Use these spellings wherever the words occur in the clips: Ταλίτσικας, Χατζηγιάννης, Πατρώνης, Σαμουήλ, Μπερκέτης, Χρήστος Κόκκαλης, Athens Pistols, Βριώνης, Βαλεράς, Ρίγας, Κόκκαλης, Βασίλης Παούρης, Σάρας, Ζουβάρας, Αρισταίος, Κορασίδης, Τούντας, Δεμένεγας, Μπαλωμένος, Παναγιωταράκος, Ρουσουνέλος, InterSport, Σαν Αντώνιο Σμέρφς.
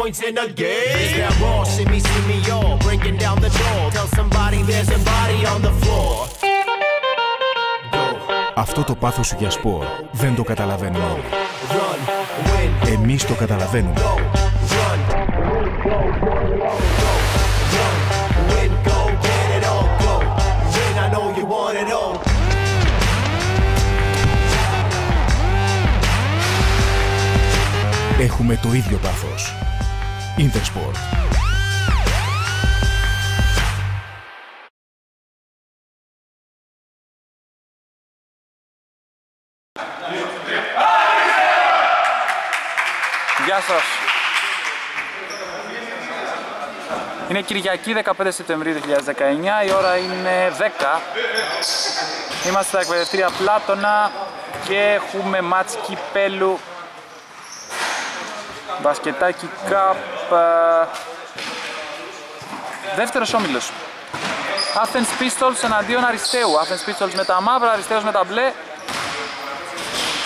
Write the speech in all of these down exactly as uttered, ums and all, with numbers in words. points in a game. Is that wrong? Shimmy, shimmy, y'all. Breaking down the door. Tell somebody there's a body on the floor. Αυτό το πάθος για σπορ δεν το καταλαβαίνουμε όλοι. Εμείς το καταλαβαίνουμε. Έχουμε το ίδιο πάθος. InterSport. Γεια σας. Είναι Κυριακή δεκαπέντε Σεπτεμβρίου δύο χιλιάδες δεκαεννιά, η ώρα είναι δέκα. Είμαστε στα εκπαιδευτήρια Πλάτωνα και έχουμε μάτς κυπέλου Basketaki Cup, δεύτερος όμιλος. Athens Pistols εναντίον Αρισταίου. Athens Pistols με τα μαύρα, Αρισταίος με τα μπλε.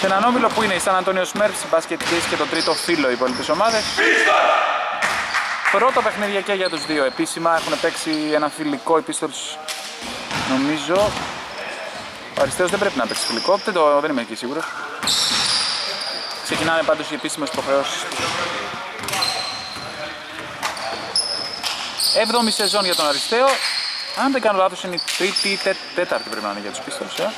Σε έναν όμιλο που είναι η Σαν Αντώνιο Σμέρφς, η Μπασκετικής και το τρίτο φύλλο οι υπόλοιπες ομάδες. Πρώτο παιχνίδια και για τους δύο επίσημα. Έχουν παίξει ένα φιλικό οι Pistols, νομίζω. Ο Αρισταίος δεν πρέπει να παίξει φιλικό, δεν, το, δεν είμαι εκεί σίγουρος. Ξεκινάνε πάντως οι επίσημες υποχρεώσεις. Έβδομη σεζόν για τον Αρισταίο. Αν δεν κάνω λάθος είναι η τρίτη ή τέ, τέταρτη πρέπει να είναι για τους Pistols.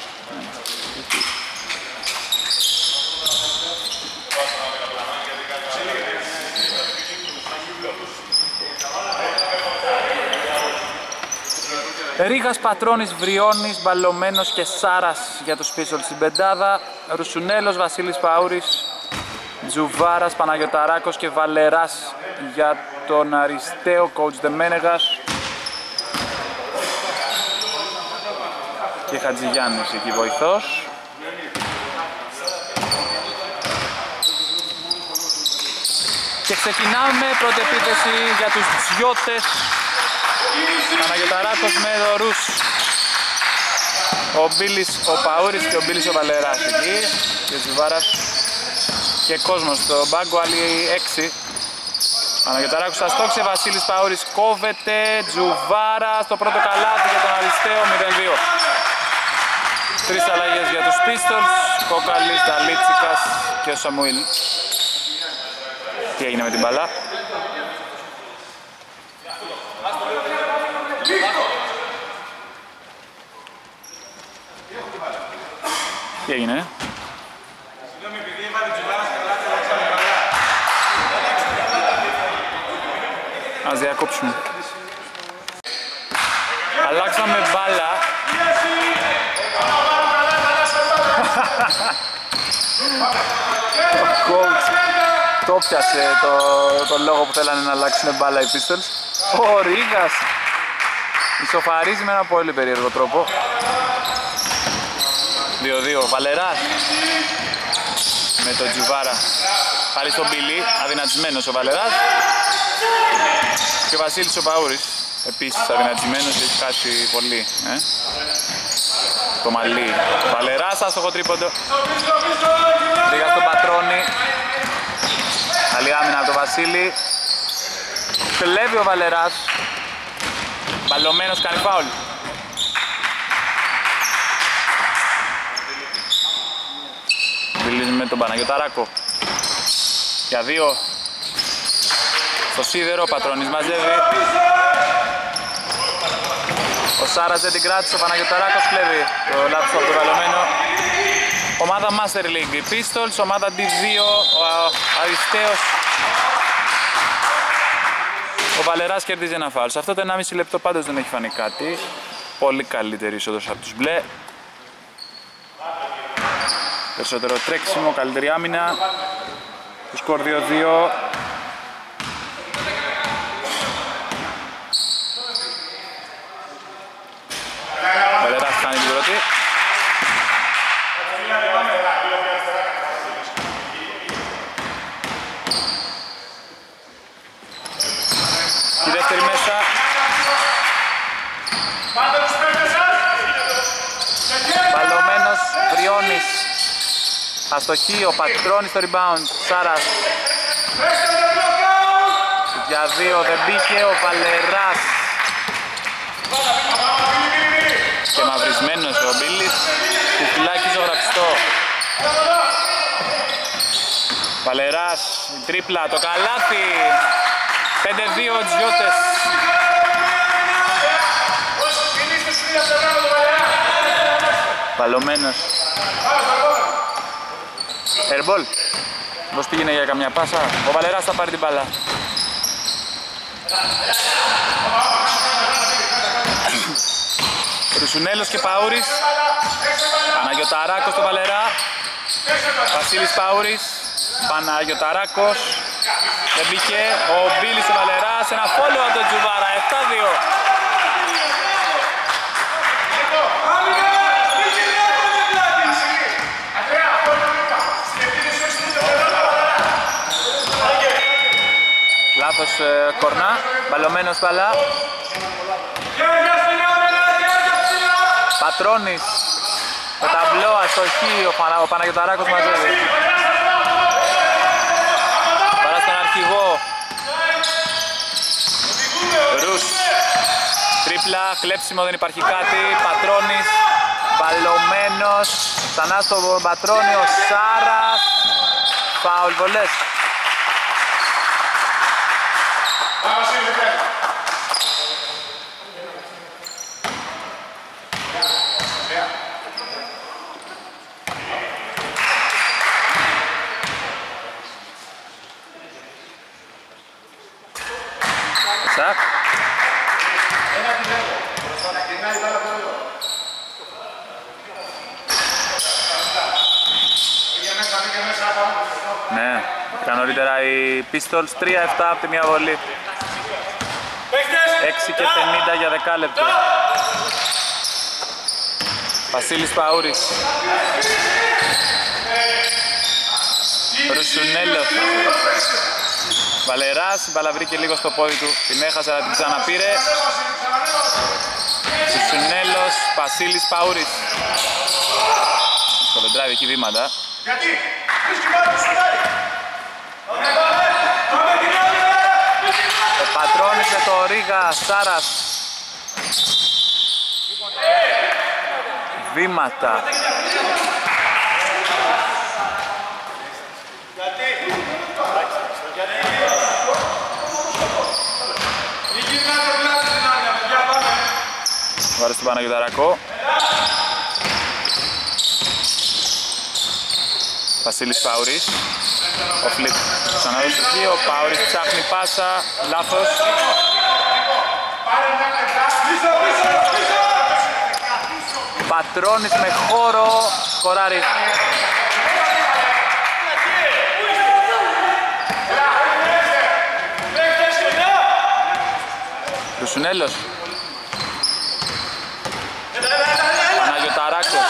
Ε? Ρίγας, Πατρώνης, Βριώνης, Μπαλωμένος και Σάρας για τους Pistols στην πεντάδα. Ρουσουνέλος, Βασίλης Παούρης, Ζουβάρας, Παναγιωταράκος και Βαλεράς για τον Αρισταίο, coach Δεμένεγας και Χατζηγιάννης εκεί βοηθός. Και ξεκινάμε πρώτη επίθεση για τους Τζιώτες. Παναγιωταράκος με δωρούς, ο Μπίλης ο Παούρης και ο Μπίλης ο Βαλεράς εκεί και Ζουβάρας και κόσμος στο μπάγκο, άλλοι έξι. Παναγιωταράκος θα στόξε, Βασίλης Παούρης κόβεται, Τζουβάρας στο πρώτο καλάθι για τον Αρισταίο, μηδέν δύο. Τρεις αλλαγές για τους Pistols, Κόκκαλης, Ταλίτσικας και ο Σαμουήλ. Τι έγινε με την μπαλά? Τι έγινε, ε? Ας διακόψουμε. Αλλάξαμε μπάλα. Ο coach το πιάσε το λόγο που θέλανε να αλλάξουν μπάλα οι Pistols. Ο Ρίγας ισοφαρίζει με ένα πολύ περίεργο τρόπο. δύο δύο, Βαλεράς με τον Τζουβάρα, πάλι στον Πιλί, αδυνατισμένος ο Βαλεράς και ο Βασίλης ο Παούρης, επίσης αδυνατισμένος, έχει χάσει πολύ ε? το μαλλί. Βαλεράς, άστοχο τρίποντο, πήγα στον Πατρώνη, καλή άμυνα από τον Βασίλη, κλέβει ο Βαλεράς, Μπαλωμένος κάνει φάουλ. Με τον Παναγιωταράκο για δύο στο σίδερο, ο Πατρώνης μαζεύει, ο Σάρας δεν την κράτησε, ο Παναγιωταράκος κλέβει το λάθος από το Βαλωμένο. Ομάδα Master League οι Pistols, ομάδα ντι δύο ο Αρισταίος, ο Βαλεράς κερδίζει ένα φάουλ. Σε αυτό το ενάμιση λεπτό πάντως δεν έχει φανεί κάτι. Πολύ καλύτερη είσοδος από τους μπλε. Περισσότερο τρέξιμο, καλύτερη άμυνα. Το σκορ δύο δύο. Βαλεράς κάνει την πρώτη. Η δεύτερη μέσα. Μπαλωμένος, Βριώνης. Αστοχή, ο Πατρώνης στο rebound, Σάρας Για δύο δεν μπήκε ο Βαλεράς. Και μαυρισμένος ο Μπίλης. Κουφυλάκι ζωγραφιστό. Βαλεράς, τρίπλα, το καλάθι. πέντε δύο Τζιώτες. Μπαλωμένος. Ερμπολ. Πώς πήγαινε για καμιά πάσα. Ο Βαλεράς θα πάρει την μπάλα. Ρουσουνέλος και Παούρης. Παναγιωταράκος στο Βαλερά. Βασίλης Παούρης. Παναγιωταράκος. Δεν μπήκε. Ο Μπίλης στο Βαλερά. Σε ένα φόλο από τον Ζουβάρα. επτά δύο. Λάθος κορνά, Μπαλωμένος παλά. Πατρώνης, το ταμπλό αστοχή, ο, Πανα, ο Παναγιωταράκος μαζεύει. Παρά στον αρχηγό. Ρους, τρίπλα, κλέψιμο, δεν υπάρχει κάτι. Πατρώνης, Μπαλωμένος, ξανά στον Πατρώνη, ο Σάρας. Φάουλ, βολές. Ναι, ήταν νωρίτερα οι Pistols, τρία επτά από τη μία βολή. έξι και πενήντα για δεκάλεπτο. Βασίλης Παούρης. Ρουσουνέλος. Βαλεράς, η μπάλα βρήκε λίγο στο πόδι του. Την έχασε αλλά την ξαναπήρε. Ρουσουνέλος, Βασίλης Παούρης. Στο πεντράβει εκεί βήματα. Γιατί, βρίσκει πάνω του σουτάρι. Πατρώνησε το Ρίγα, Σάρας. Βήματα. Βάρε στον Παναγιωταράκο. Βασίλης Παούρης. Ο Φλίπ ξαναδώσει εκεί, ο Παούρης ψάχνει πάσα, λάθος. Πατρώνης με χώρο, σκοράρει. Ρουσουνέλος. Παναγιωταράκος.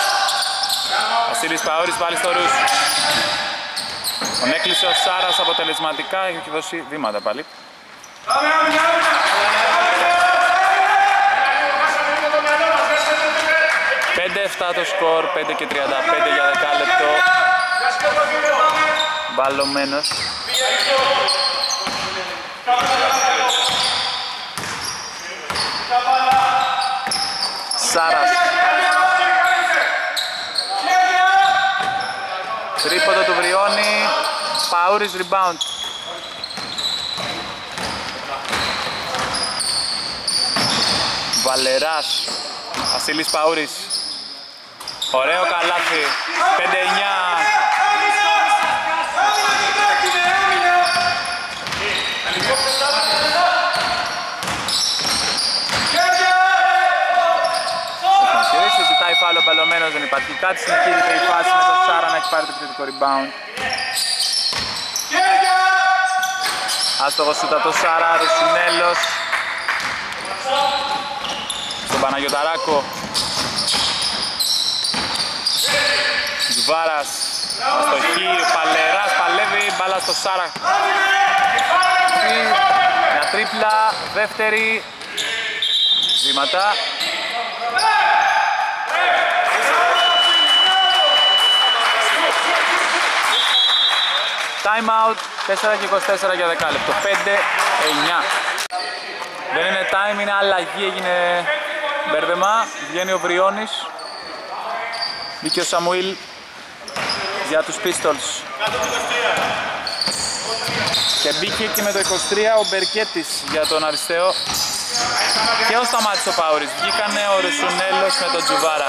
Βασίλης Παούρης πάλι στο Ρους. Τον έκλεισε ο Σάρας αποτελεσματικά, έχει δώσει βήματα πάλι. πέντε επτά το σκορ, πέντε και τριάντα πέντε για δεκάλεπτο. Μπαλωμένος. Σάρας. Τρίποντο του Βριώνη. Παούρης rebound. Βαλεράς. Βασίλης Παούρης. Ωραίο καλάθι. πέντε εννιά. Ζητάει φάουλο Μπαλωμένος, δεν υπάρχει κάτι. Συνεχίζεται η φάση με τον Σάρα να έχει πάρει το επιθετικό rebound. Άστοχο σούτα το Σάρα, Ρουσουνέλος. Στον Παναγιωταράκο. Ζουβάρας, αστοχή, Παλεράς, παλεύει, μπάλα στο Σάρα. Μια τρίπλα, δεύτερη. Βήματα. Time out, τέσσερα και είκοσι τέσσερα για δέκα λεπτό, πέντε εννιά. Δεν είναι time, είναι αλλαγή, έγινε μπέρδεμα. Βγαίνει ο Βριώνης. Μπήκε ο Σαμουήλ για τους Pistols. Και μπήκε και με το είκοσι τρία ο Μπερκέτης για τον Αρισταίο. Και ως σταμάτησε ο Παούρης. Βγήκανε ο Ρουσουνέλος με τον Ζουβάρα.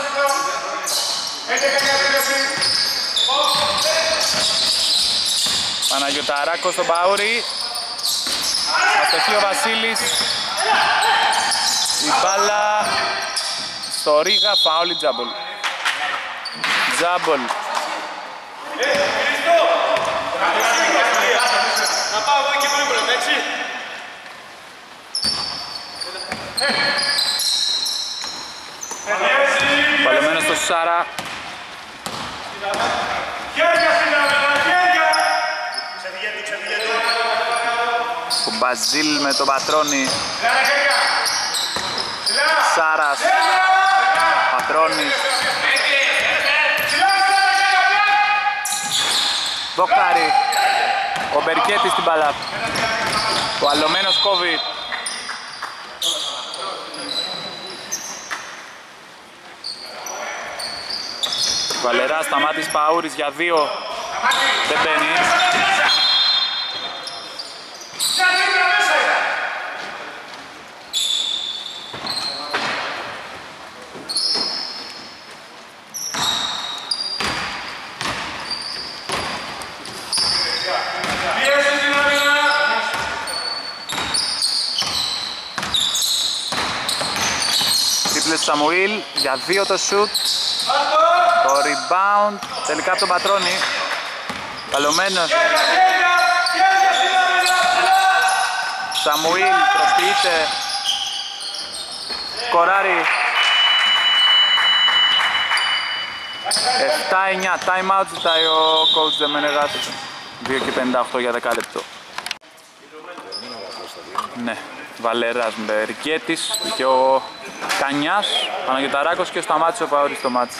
Παναγιωταράκος στον Παούρη. Αστοχή ο Βασίλης. Η μπάλα στο Ρίγα, φάουλι τζάμπολ. Τζάμπολ. Να πάω εγώ εκεί πριν πρώτα, έτσι. Παλαιμένος στο Σάρα. Ο Μπαζίλ με τον Πατρώνη. Σάρας. Πατρώνης. Δοκάρι. Ο Μπερκέτης στην μπαλά. Ο Μπαλωμένος κόβει. Βαλεράς, σταμάτης Παούρης για δύο. Δεν μπαίνει. Τίπλες Σαμουήλ για δύο το σουτ. Το rebound τελικά από τον Πατρώνη. Καλωμένος. Σαμουήλ προσποιείται. Σκοράρει. επτά εννιά. Time out ζητάει ο coach Δεμένεγας. δύο και πενήντα οκτώ για δέκα λεπτό. Ναι. Βαλεράς, Μπερκέτης και ο Κανιάς. Παναγιωταράκος και σταμάτησε ο Παούρης στο μάτσι.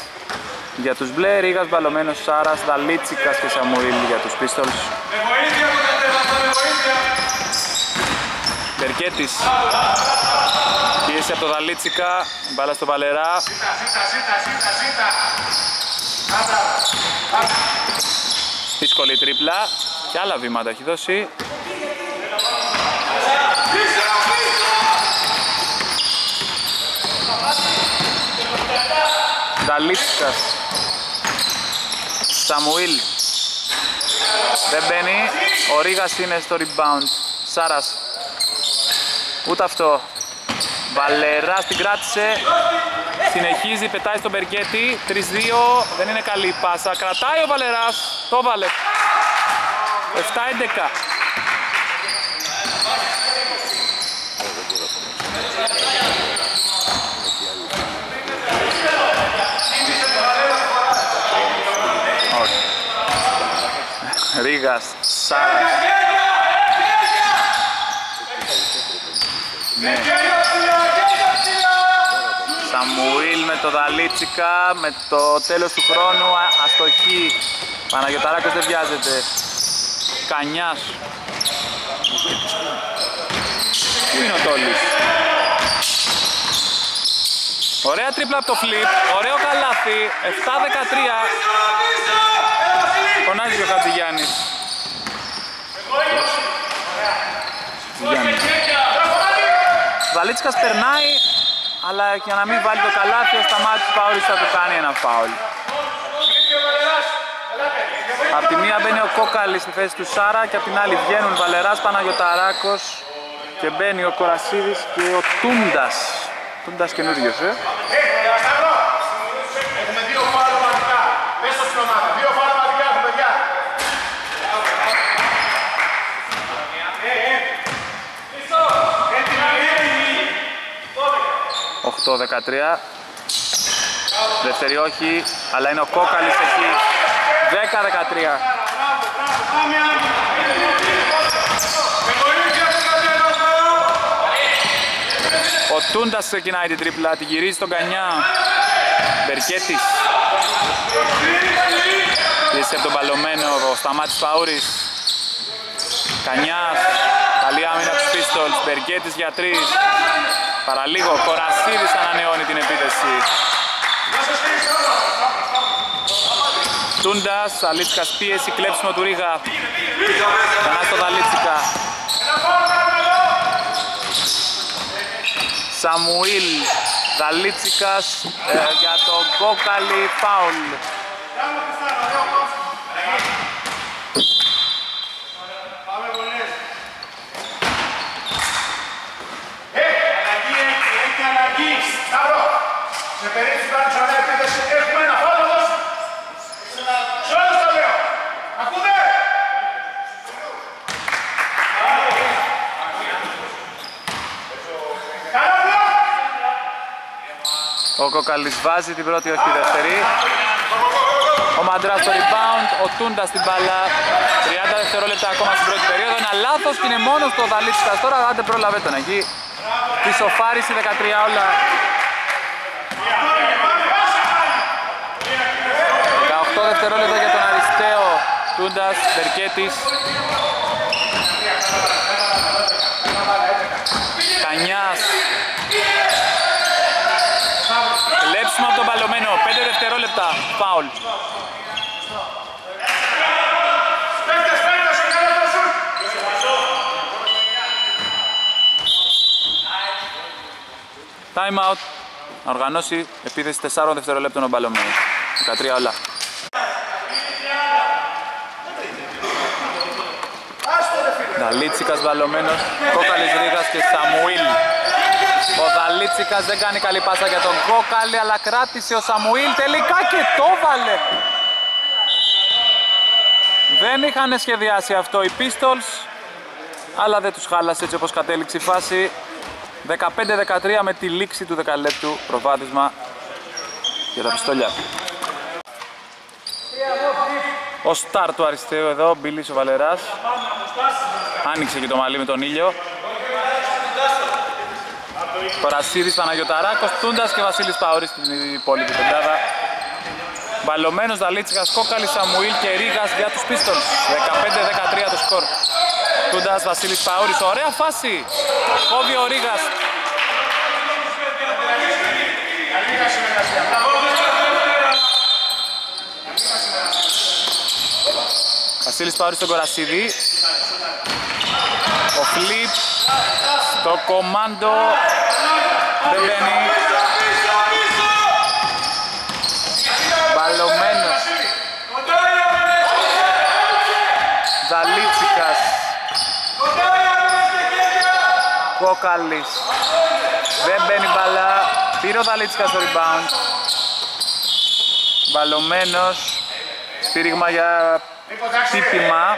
Για τους μπλε, Ρίγας, Μπαλωμένος, Σάρας, Ταλίτσικας και Σαμουήλ για τους Pistols. Μπερκέτης. Πίεση από το Ταλίτσικα, μπάλα στο Βαλερά. Δύσκολη τρίπλα και άλλα βήματα έχει δώσει. Ταλίτσικας. Σαμουήλ. Δεν μπαίνει. Ο Ρίγας είναι στο rebound. Σάρας. Ούτε αυτό. Βαλεράς την κράτησε. Συνεχίζει, πετάει στον Μπερκέτη. τρία δύο. Δεν είναι καλή η πάσα. Κρατάει ο Βαλεράς. Το βάλε. επτά έντεκα. Ρίγας, Σάρας. Σαμουήλ με το Δαλίτσικα, με το τέλος του χρόνου, αστοχή. Παναγιωταράκος δεν βιάζεται. Κανιάς. Πού είναι ο Τόλης. Ωραία τρίπλα από το flip, ωραίο καλάθι, επτά δεκατρία. Φωνάζει και ο Χατζηγιάννης. Βαλίτσικας περνάει, αλλά για να μην βάλει το καλάθι, ο σταμάτης Παούρης θα του κάνει ένα φάουλ. Απ' τη μία μπαίνει ο Κόκκαλης στη θέση του Σάρα και απ' την άλλη βγαίνουν Βαλεράς, Παναγιωταράκος και μπαίνει ο Κορασίδης και ο Τούντας. Τούντας καινούριος, ε. δεκατρία. Δεύτερη όχι, αλλά είναι ο Κόκκαλης εκεί. δέκα δεκατρία. Ο Τούντας ξεκινάει την τρίπλα, την γυρίζει στον Κανιά. Μπερκέτης. Λύση από τον Μπαλωμένο, ο σταμάτης Παούρης. Κανιάς, καλή άμυνα της Pistols, Μπερκέτης για τρεις. Παραλίγο, Κορασίδης ανανεώνει την επίθεση. Τούντας, Ταλίτσικας πίεση, κλέψιμο του Ρίγα. Κανά στο Ταλίτσικα. Σαμουήλ, Ταλίτσικας ε, για τον Κόκκαλη, φάουλ. Ο Κόκκαλης βάζει την πρώτη, όχι τη δεύτερη. Ο Μαντράς στο rebound, ο Τούντας στην μπάλα. τριάντα δευτερόλεπτα ακόμα στην πρώτη περίοδο. Ένα λάθος και είναι μόνος του ο Δαλίτσικας τώρα. Άντε πρόλαβε τον εκεί. Τη σοφάριση δεκατρία όλα. δεκαοκτώ δευτερόλεπτα για τον Αρισταίο. Τούντας, Μπερκέτης. Κανιάς. Κλέψουμε από τον Μπαλωμένο. πέντε δευτερόλεπτα. Φάουλ. Time out. Να οργανώσει επίθεση τεσσάρων δευτερολέπτων ο Μπαλωμένος. δεκατρία όλα. Ταλίτσικας Μπαλωμένος, Κόκκαλης Ρίγας και Σαμουήλ. Ο Ταλίτσικας δεν κάνει καλή πάσα για τον Κόκκαλη, αλλά κράτησε ο Σαμουήλ τελικά και το βάλε. Δεν είχαν σχεδιάσει αυτό οι Pistols, αλλά δεν τους χάλασε έτσι όπως κατέληξε η φάση. δεκαπέντε δεκατρία με τη λήξη του δεκαλέπτου προβάδισμα για τα πιστόλια. Ο στάρ του Αριστείου εδώ, Μπίλης ο Βαλεράς. Άνοιξε και το μαλλί με τον ήλιο. Κορασίδης, Παναγιωταράκος, Τούντας και Βασίλης Παούρης στην υπόλοιπη πεντάδα. Μπαλωμένος, Ταλίτσικας, Κόκκαλης, Σαμουήλ και Ρίγας για τους Pistols. δεκαπέντε δεκατρία το σκορ. Τούντας, Βασίλης Παούρης, ωραία φάση. Κόβει ο Ρίγας. Βασίλης Παούρης στον Κορασίδη. Ο Φλιπ στο κομμάντο δεν μπαίνει. Μπαλωμένος, Ταλίτσικας, Κόκκαλης, δεν μπαίνει μπαλά. Πήρε ο Ταλίτσικας στο rebound. Μπαλωμένος, στήριγμα για χτύπημα.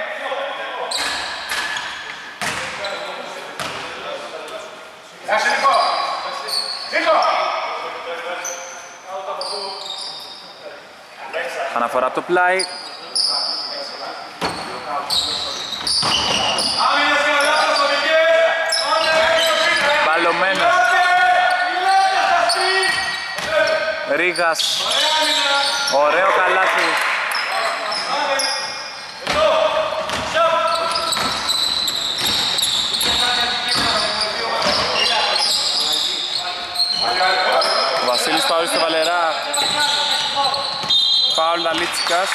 Αναφορά από το πλάι. Μπαλωμένος, Ρίγας, ωραίο καλάθι. Βασίλης Παούρης στο Βαλερά. Φάουλ Ταλίτσικας.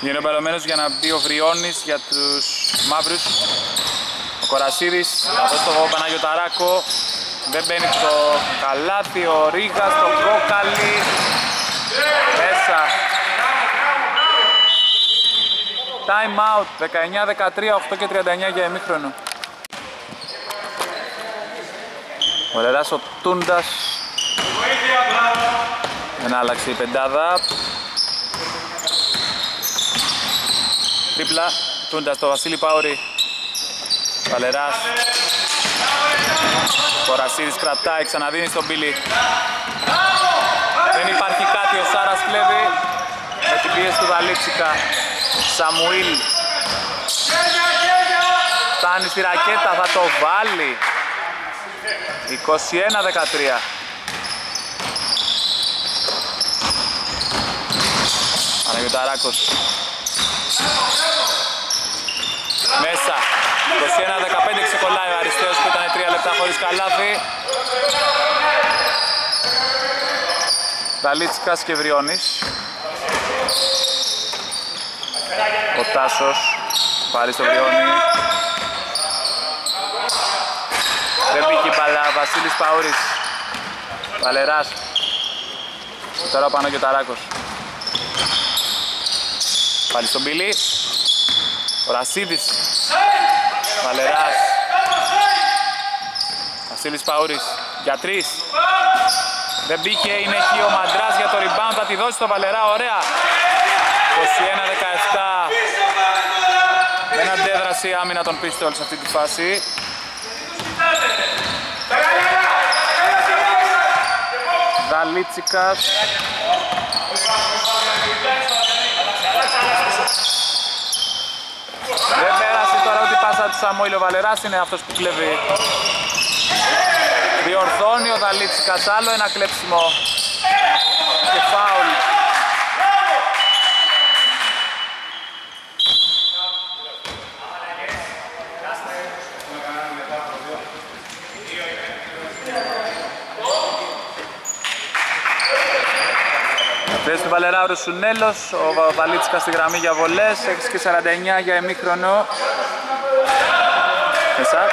Γίνεται Μπαλωμένος για να μπει ο Βριώνης για τους μαύρους. Ο Κορασίδης εδώ στο Παναγιωταράκο. Δεν μπαίνει το καλάθι. Ο Ρίγας το Κόκκαλι. Μέσα. Time out, δεκαεννιά δεκατρία, οκτώ και τριάντα εννιά για ημίχρονο. Ο Λεράς ο Τούντας. Δεν άλλαξε η πεντάδα. Τρίπλα, Τούντας το Βασίλη Παούρη. Βαλεράς. Κορασίδης κρατάει, ξαναδίνει στον Πίλη. Δεν υπάρχει κάτι, ο Σάρας κλέβει με την πίεση του Ταλίτσικα. Σαμουήλ φτάνει στη ρακέτα, θα το βάλει. είκοσι ένα δεκατρία. Παναγιωταράκος. Μέσα. είκοσι ένα δεκαπέντε ξεκολλάει ο Αρισταίος που ήταν τρία λεπτά χωρίς καλάθι. Ταλίτσικας και Βριώνης. Ο Τάσος πάρει στο Βριώνη. Δεν πήγε η μπαλά. Βασίλης Παούρης. Βαλεράς. Τώρα πάνω και ο Ταράκος. Πάλι στον Πιλί. Κορασίδης. Βαλεράς. Βασίλης Παούρης για τρεις. Δεν μπήκε, είναι εκεί ο Μαντράς για το rebound, θα τη δώσει στο Βαλερά, ωραία. είκοσι ένα δεκαεπτά. Δεν αντέδρασε η άμυνα των Pistols σε αυτή τη φάση. Δαλίτσικας. Δεν πέρασε τώρα ούτε πάσα του Σαμουήλ, ο Βαλεράς είναι αυτός που κλέβει. Διορθώνει ο Δαλίτσικας, άλλο ένα κλέψιμο και φάουλ. Βρίσκει τον Βαλερά ο Ρουσουνέλος, ο Δαλίτσικας στη γραμμή για βολές, έξι και σαράντα εννιά για ημίχρονο. Εσά.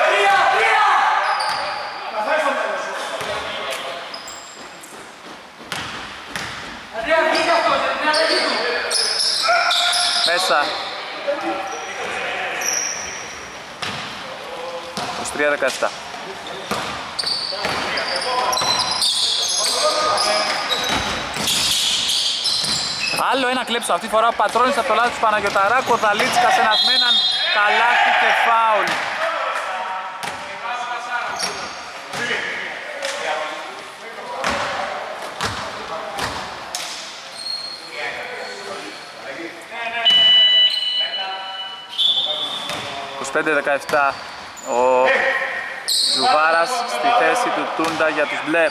Μέσα. είκοσι τρία δεκαεπτά. Άλλο ένα κλέψιμο, αυτή τη φορά ο Πατρώνης από το λάθος του Παναγιωταράκου, ο Δαλίτσικας ένας με έναν, καλάθι και φάουλ. είκοσι πέντε δεκαεπτά ο Ζουβάρας στη θέση του Τούντα για τους μπλε.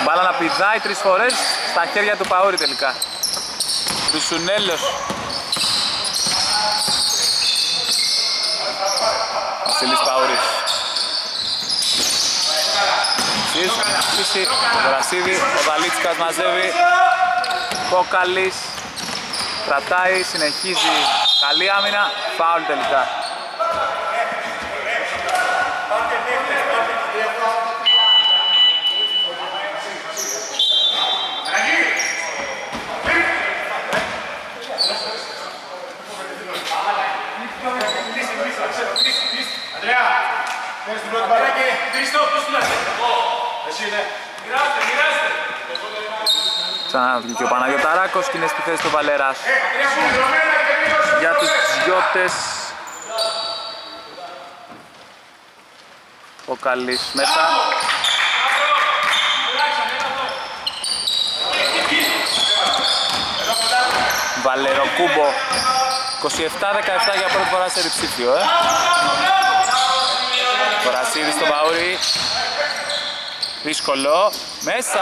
Μπάλα να πηδάει τρεις φορές στα χέρια του Παούρη τελικά. Ρουσουνέλος. Βασίλης Παούρης. Ο Κορασίδη, ο Δαλίτσικας μαζεύει. Κόκκαλης κρατάει, συνεχίζει. Καλή άμυνα, φάουλ τελικά. Ξανά βγήκε ο Παναγιωταράκος και είναι στη θέση του Βαλεράς για τους Γιώτες. Ο Καλής μέσα. Βαλεροκούμπο. είκοσι επτά δεκαεπτά για πρώτη φορά σε διψήφιο, ε. Κορασίδης στον Παούρη. Δύσκολο. Μέσα.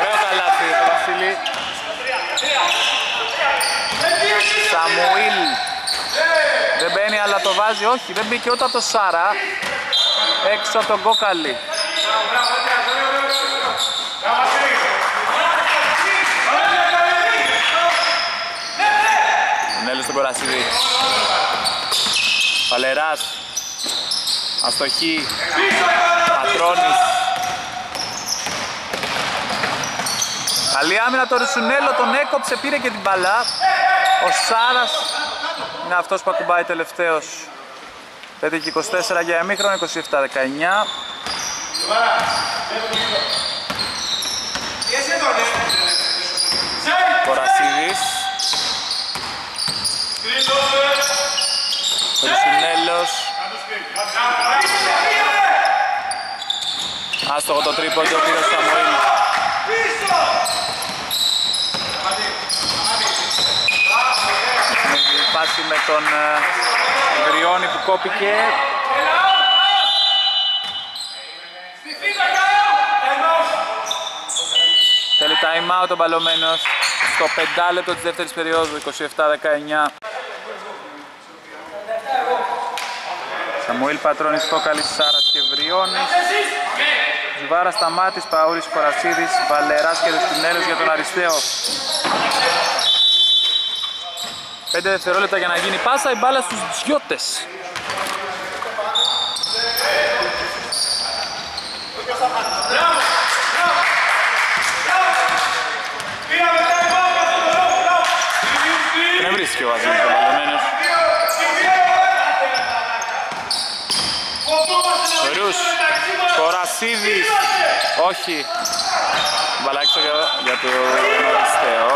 Ωραίο καλάθι του Βασίλη. Σαμουήλ. Δεν μπαίνει αλλά το βάζει. Όχι, δεν μπήκε ούτε από το Σάρα. Έξω από τον Κόκκαλη. Νέλος στον Κορασίδη. Βαλεράς. Αστοχή. Πατρώνης. Καλή άμυνα το Ρουσουνέλο, τον έκοψε, πήρε και την μπαλά. Ο Σάρας είναι αυτός που ακουμπάει τελευταίος. πέντε και είκοσι τέσσερα για εμίχρον, είκοσι επτά δεκαεννιά. Κορασίδης. Ρουσουνέλος. Άστοχο το τρίποντο και ο κύριος Σαμουήλ. Πάση με τον Βριώνη που κόπηκε. Θέλει time out ο Μπαλωμένος στο πεντάλεπτο της δεύτερης περίοδου, είκοσι επτά δεκαεννιά. Σαμουήλ, Πατρώνης, Κόκκαλης, Σάρας και Βριώνης. Ζουβάρας, Σταμάτης, Παούρης, Κορασίδης, Βαλεράς και Ρουσουνέλος για τον Αρισταίο. πέντε δευτερόλεπτα για να γίνει πάσα, η μπάλα στους Τζιώτες. Δεν βρίσκει ο Βασίλης ο Μπαλωμένος. Ρους, Κορασίδης, όχι. Μπαλάξω για το Αρισταίο.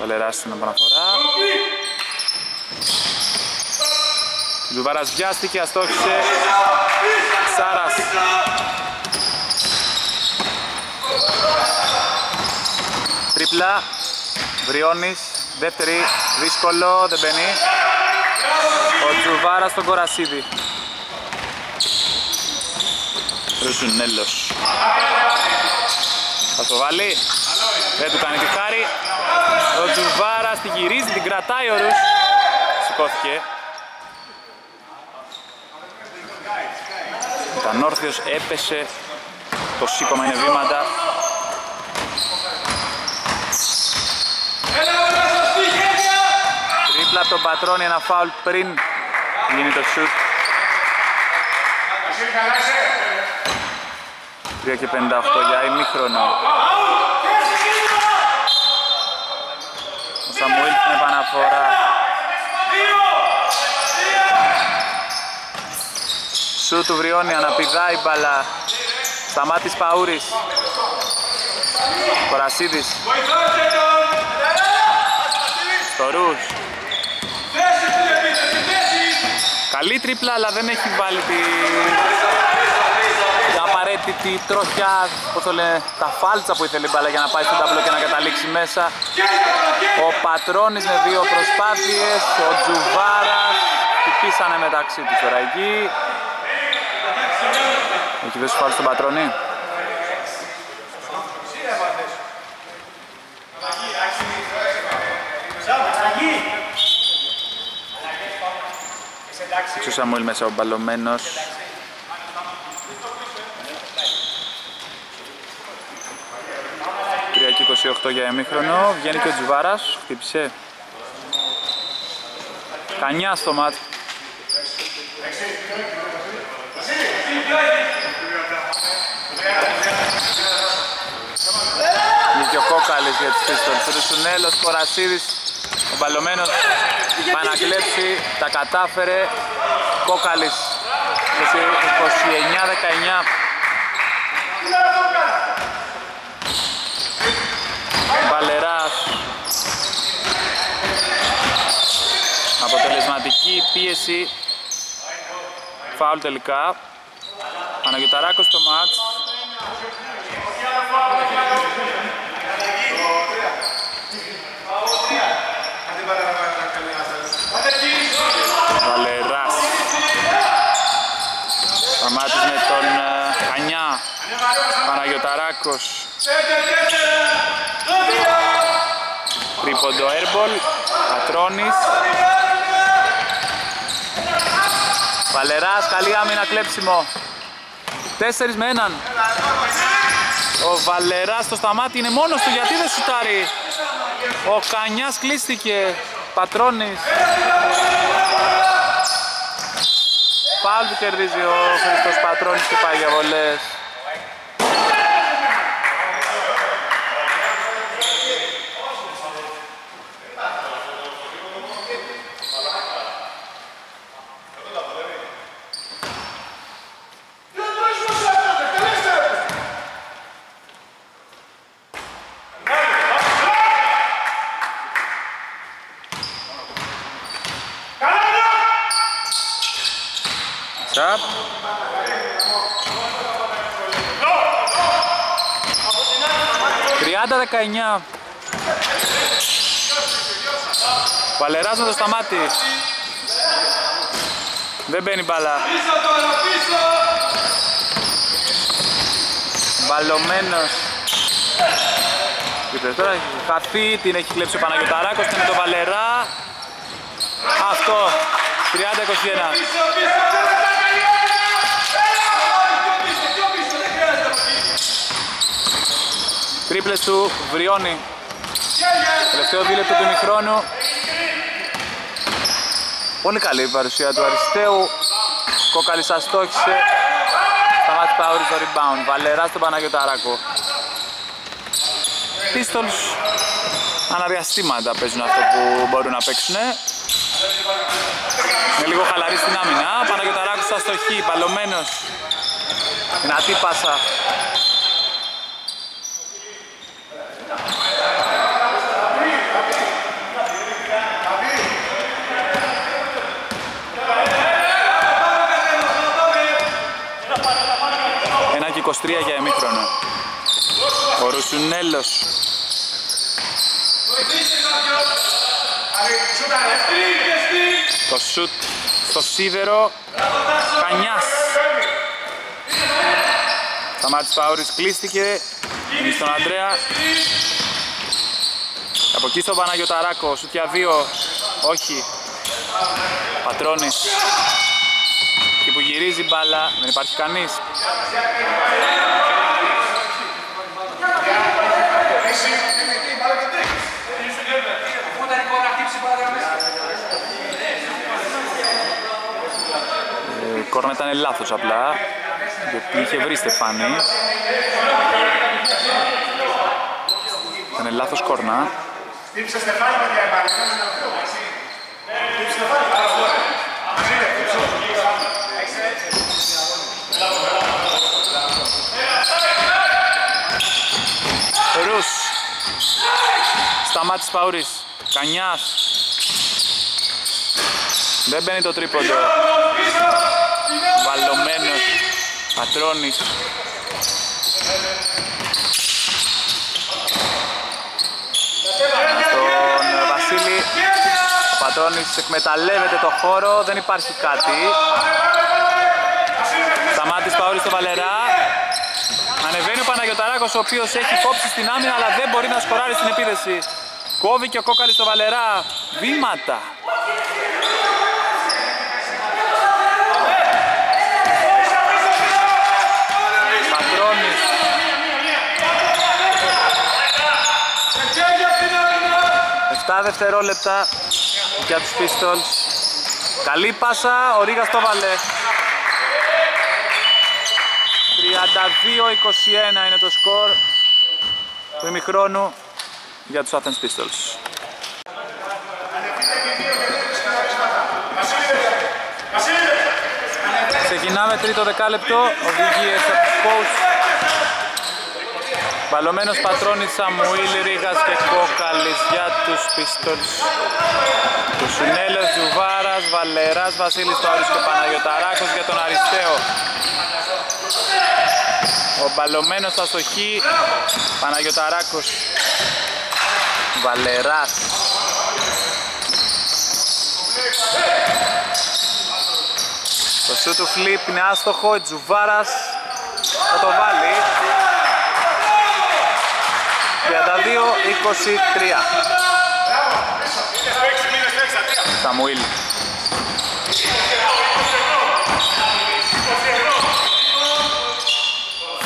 Βαλεράς στην επαναφορά. Ζουβάρας βιάστηκε, αστόχησε. Σάρας. Τρίπλα. Βριώνης. Δεύτερη. Δύσκολο. Δεν μπαίνει. Ο Ζουβάρας στον Κορασίδη. Ρουσουνέλος. Θα το βάλει. Δεν του κάνει τη χάρη. Ο Ζουβάρας την γυρίζει, την κρατάει ο Ρους. Σηκώθηκε. Ήταν όρθιος, έπεσε. Το σήκωμα είναι βήματα. Τρίπλα από τον Πατρώνη, ένα φάουλ πριν γίνει το σουτ. τρία και πενήντα οκτώ για ημίχρονο. Σαμουήλ την επαναφορά. Σου του Βριώνη, αναπηδάει η μπαλά. Σταμάτης Παούρης. Κορασίδης. Στο Ρούς. Καλή τρίπλα, αλλά δεν έχει βάλει την απαραίτητη τροχιά, πώς το λένε, τα φάλτσα που ήθελε η μπαλά για να πάει στο ταμπλό και να καταλήξει μέσα. Ο Πατρώνης με δύο προσπάθειες, ο Τζουβάρας, χτυπήσανε μεταξύ τους τώρα εκεί. Εκεί δεν σου φάλει στον Πατρώνη. Έξω ο Σαμουήλ μέσα, ο Μπαλωμένος. είκοσι οκτώ για εμίχρονο, βγαίνει και ο Τζουβάρας, χτύπησε. Κανιά στο μάτ. Βγήκε ο Κόκκαλης για τις Pistols. Ρουσουνέλος, Κορασίδης, ο Μπαλωμένος θα ανακλέψει, τα κατάφερε. Κόκκαλης, είκοσι εννιά δεκαεννιά. Βαλεράς. Αποτελεσματική πίεση. Φάουλ τελικά. Παναγιωταράκος στο μάτς. Βαλεράς. Σταμάτης με τον Χανιά. Παναγιωταράκος. Τρίποντο airball, Πατρώνης. Βαλεράς, καλή άμυνα, κλέψιμο. Τέσσερις με έναν. Ο Βαλεράς το σταμάτη είναι μόνος του, γιατί δεν σουτάρει. Ο Κανιάς κλείστηκε, Πατρώνης. Πάλι κερδίζει ο Χριστός Πατρώνης και πάει για βολές. τριάντα δεκαεννιά. Βαλεράς με το σταμάτη. Δεν μπαίνει μπάλα. Μπαλωμένος. Και τώρα έχει χαθεί, την έχει κλέψει ο Παναγιωταράκος με τον Βαλερά. Αυτό, τριάντα είκοσι ένα. Τρίπλες του Βριώνη. Τελευταίο δίλεπτο του ημιχρόνου. Πολύ καλή η παρουσία του Αρισταίου. Κόκκαλης αστόχησε. Σταμάτη Παούρης το rebound. Βαλεράς στον Παναγιωταράκο. Pistols αναδιαστήματα παίζουν αυτό που μπορούν να παίξουν. Είναι λίγο χαλαρή στην άμυνα. Παναγιωταράκος αστοχή. Παλωμένος. Δυνατή πάσα. είκοσι τρία για ημίχρονο. Ο Ρουσουνέλος. Το σουτ στο σίδερο. Κανιάς. Σταμάτης Παούρης κλείστηκε. Είναι στον Ανδρέα. Από εκεί στον Παναγιωταράκο. Σουτ για δύο. Όχι. Πατρώνης. Και που γυρίζει μπάλα. Δεν υπάρχει κανείς. Η κόρνα ήταν λάθος απλά, γιατί είχε βρει Στεφάνη. Ήταν λάθος κόρνα. Στήψε Στεφάνη με την επαναλήψη. Στήψε Στεφάνη. Ρους. Σταμάτης Παούρης. Κανιάς. Δεν μπαίνει το τρίποντο. Βαλωμένος. Πατρώνης. Στον Βασίλη. Ο Πατρώνης εκμεταλλεύεται το χώρο. Δεν υπάρχει κάτι. Σταμάτης Παούρης στο Βαλερά. Ανεβαίνει ο Παναγιωταράκος, ο οποίος έχει κόψει στην άμυνα, αλλά δεν μπορεί να σκοράρει στην επίθεση. Κόβει και ο Κόκκαλης στο Βαλερά. Βήματα. Πατρώνης. εφτά δευτερόλεπτα για τους Pistols. Καλή πάσα, ο Ρίγας το βάλε. τριάντα δύο είκοσι ένα είναι το σκορ του ημιχρόνου για τους Athens Pistols. Ξεκινάμε τρίτο δεκάλεπτο, οδηγίες από τους coach. Μπαλωμένος, Πατρώνης, Σαμουήλ, Ρίγας και Κόκκαλης για τους Pistols. Ρουσουνέλος, Ζουβάρας, Βαλεράς, Βασίλης Παούρης και Παναγιωταράκος για τον Αρισταίο. Ο Μπαλωμένος στα στοχή, Παναγιωταράκος, Βαλεράς. Το σου του φλιπ είναι άστοχο, η Τζουβάρας θα το βάλει. τριάντα δύο είκοσι τρία. Σαμουήλ.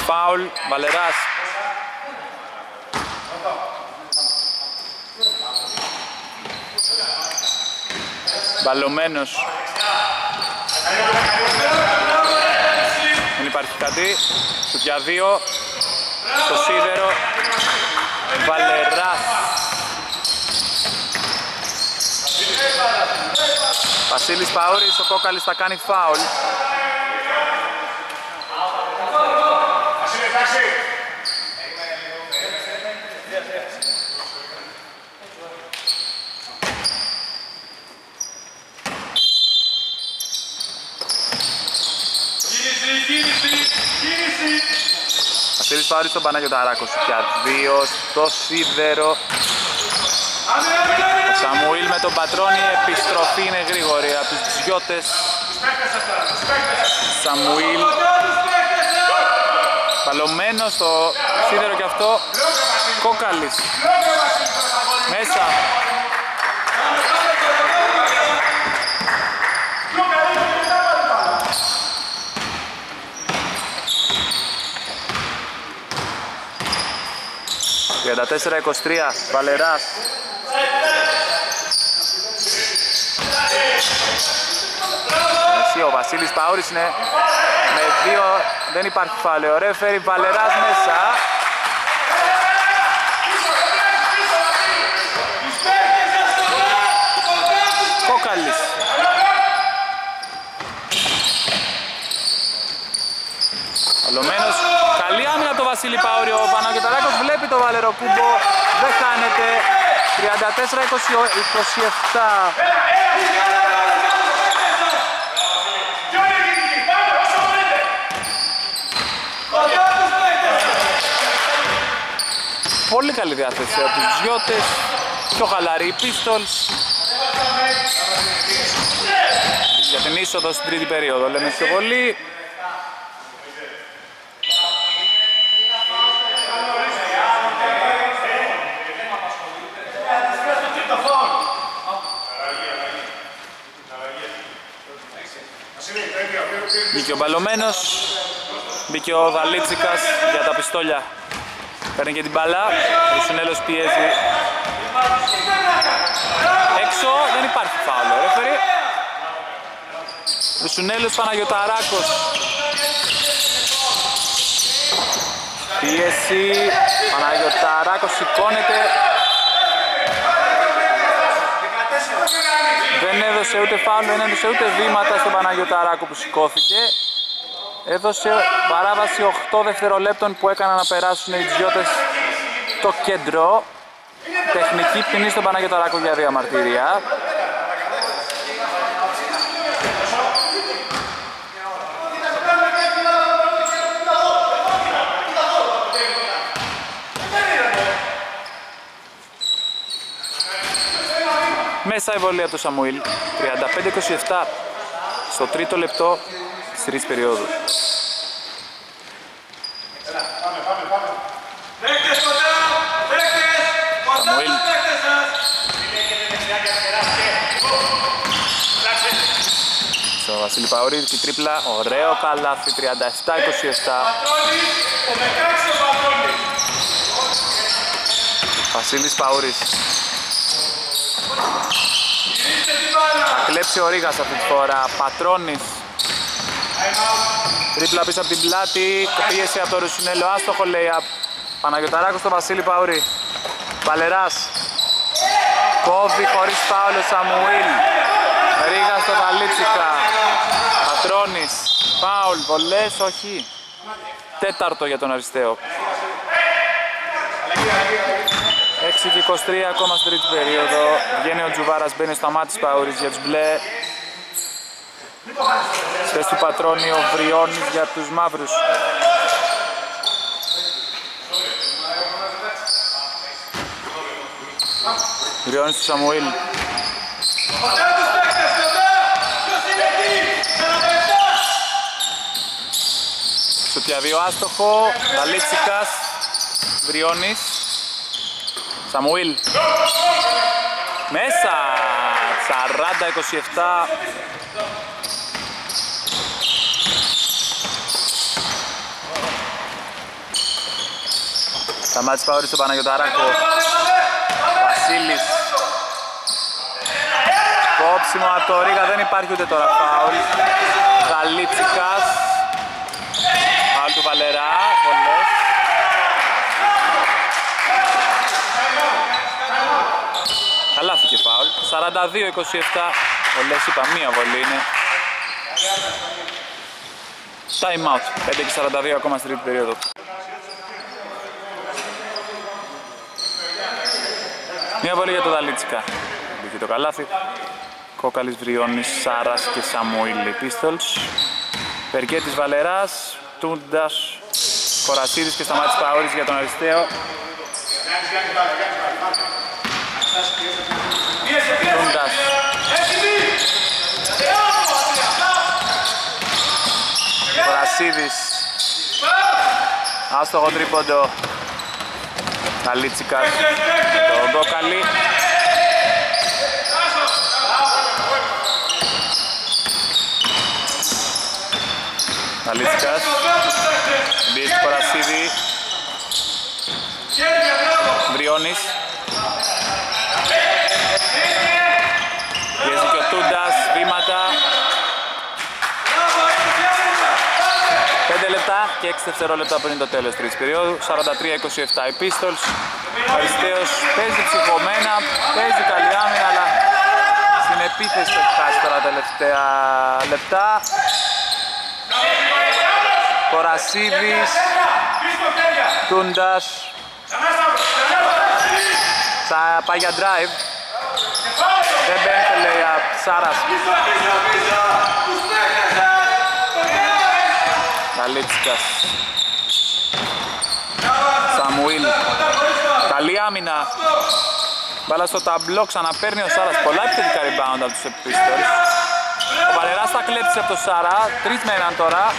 Φάουλ, Βαλεράς. Μπαλωμένος. Δεν υπάρχει κάτι. Σουτιά δύο. Στο σίδερο. Βαλεράς. Βασίλης Παούρης, ο Κόκκαλης θα κάνει φάουλ. Βασίλης Παούρης στον Παναγιωταράκο. Σουτιά δύο στο σίδερο. Ο Σαμουήλ με τον Πατρώνη, επιστροφή είναι γρήγορη από τους Τζιώτες. Σαμουήλ Μπαλωμένο στο σίδερο και αυτό. Κόκκαλης μέσα. τριάντα τέσσερα είκοσι τρία, Βαλεράς. Ο Βασίλης Παούρης είναι με δύο, δεν υπάρχει φάουλ. Ωραία, φέρει Βαλεράς μέσα. Κόκκαλης. Μπαλωμένος, καλή άμυνα από τον Βασίλη Παούρη. Ο Παναγιωταράκος βλέπει το Βαλεροκούμπο, δεν χάνεται. τριάντα τέσσερα είκοσι επτά. Πολύ καλή διάθεση από τους Γιώτες, πιο χαλαρή οι Pistols. Για την είσοδο στην τρίτη περίοδο, λέμε σε βολή. Μπήκε ο Μπαλωμένος, μπήκε ο Ταλίτσικας για τα πιστόλια. Παίρνει και την μπάλα, ο Ρουσουνέλος πιέζει έξω, δεν υπάρχει φάουλ, ρέφερι. Ρουσουνέλος Παναγιωταράκος. Πίεση, Παναγιωταράκος σηκώνεται. Δεν έδωσε ούτε φάουλ, δεν έδωσε ούτε βήματα στον Παναγιωταράκο που σηκώθηκε. Έδωσε παράβαση οκτώ δευτερολέπτων που έκαναν να περάσουν οι Τζιώτες το κέντρο. Τεχνική ποινή στον Παναγιωταράκο για διαμαρτυρία. Μέσα η βολή από τον Σαμουήλ. τριάντα πέντε είκοσι επτά στο τρίτο λεπτό. Τρεις περιόδους. Σαμουήλ. Στο Βασίλη Παούρη, τη τρίπλα, ωραίο καλάθι, τριάντα επτά είκοσι επτά. Βασίλης Παούρης. Θα κλέψει ο Ρίγας αυτή τη φορά, Πατρώνης. Τρίπλα πίσω από την πλάτη, πίεση από το Ρουσουνέλο, άστοχο λέει απ' Παναγιωταράκος στο Βασίλη Παούρη. Βαλεράς, κόβει χωρίς φάουλο Σαμουήλ, Ρίγα στο Ταλίτσικα, Πατρώνης, φάουλ, βολές, όχι. Τέταρτο για τον Αρισταίο. έξι και είκοσι τρία ακόμα στην τρίτη περίοδο, βγαίνει ο Ζουβάρας, μπαίνει στα μάτια της Παούρης για τους μπλε. Στες του Πατρώνη ο Βριώνης για τους μαύρους. Βριώνης του Σαμουήλ. Στο πιαβείο άστοχο, Ταλίτσικας, Βριώνης, Σαμουήλ. Μέσα, σαράντα είκοσι επτά. Σταμάτης Παούρης στον Παναγιωταράκο. Βασίλης. Κόψιμο από το Ρίγα, δεν υπάρχει ούτε τώρα φάουλ. Ταλίτσικας. Φάουλ του Βαλερά, βολές. Καλάθηκε φάουλ. σαράντα δύο είκοσι επτά. Βολές είπα, μία βολή είναι. Time out. πέντε και σαράντα δύο ακόμα στην τρίτη περίοδο. Μια βολή για τον Ταλίτσικα. Μπήκε το καλάθι. Κόκκαλης, Βριώνης, Σάρας και Σαμουήλ οι Pistols. Μπερκέτης Βαλεράς, Τούντας, Κορασίδης και Σταμάτης Παούρης για τον Αρισταίο. Τούντας. Κορασίδης. Άστοχο τρίποντο. Ταλίτσικας. Το Κόκκαλη. Ταλίτσικας. Μπίρτ Κορασίδη. Βριώνης. Πιέζει και ο Τούντας, βήματα. πέντε λεπτά και έξι δευτερόλεπτα πριν το τέλος τρίτης περίοδου. σαράντα τρία είκοσι επτά οι Pistols. Ο Αρισταίος παίζει ψυχωμένα, παίζει καλή άμυνα, αλλά στην επίθεση έχει χάσει τώρα τα τελευταία λεπτά. Κορασίδης, Τούντας. Θα πάει για drive. Δεν μπαίνει το λέει από Σάρας. Ταλίτσικας. Σαμουήλ. Καλή άμυνα. Μπάλα στο ταμπλό, ξαναπαίρνει ο Σάρας. Πολλά επιθετικά rebound από τους Pistols. Ο Βαλεράς θα κλέψει από το Σάρα. Τρεις με έναν τώρα.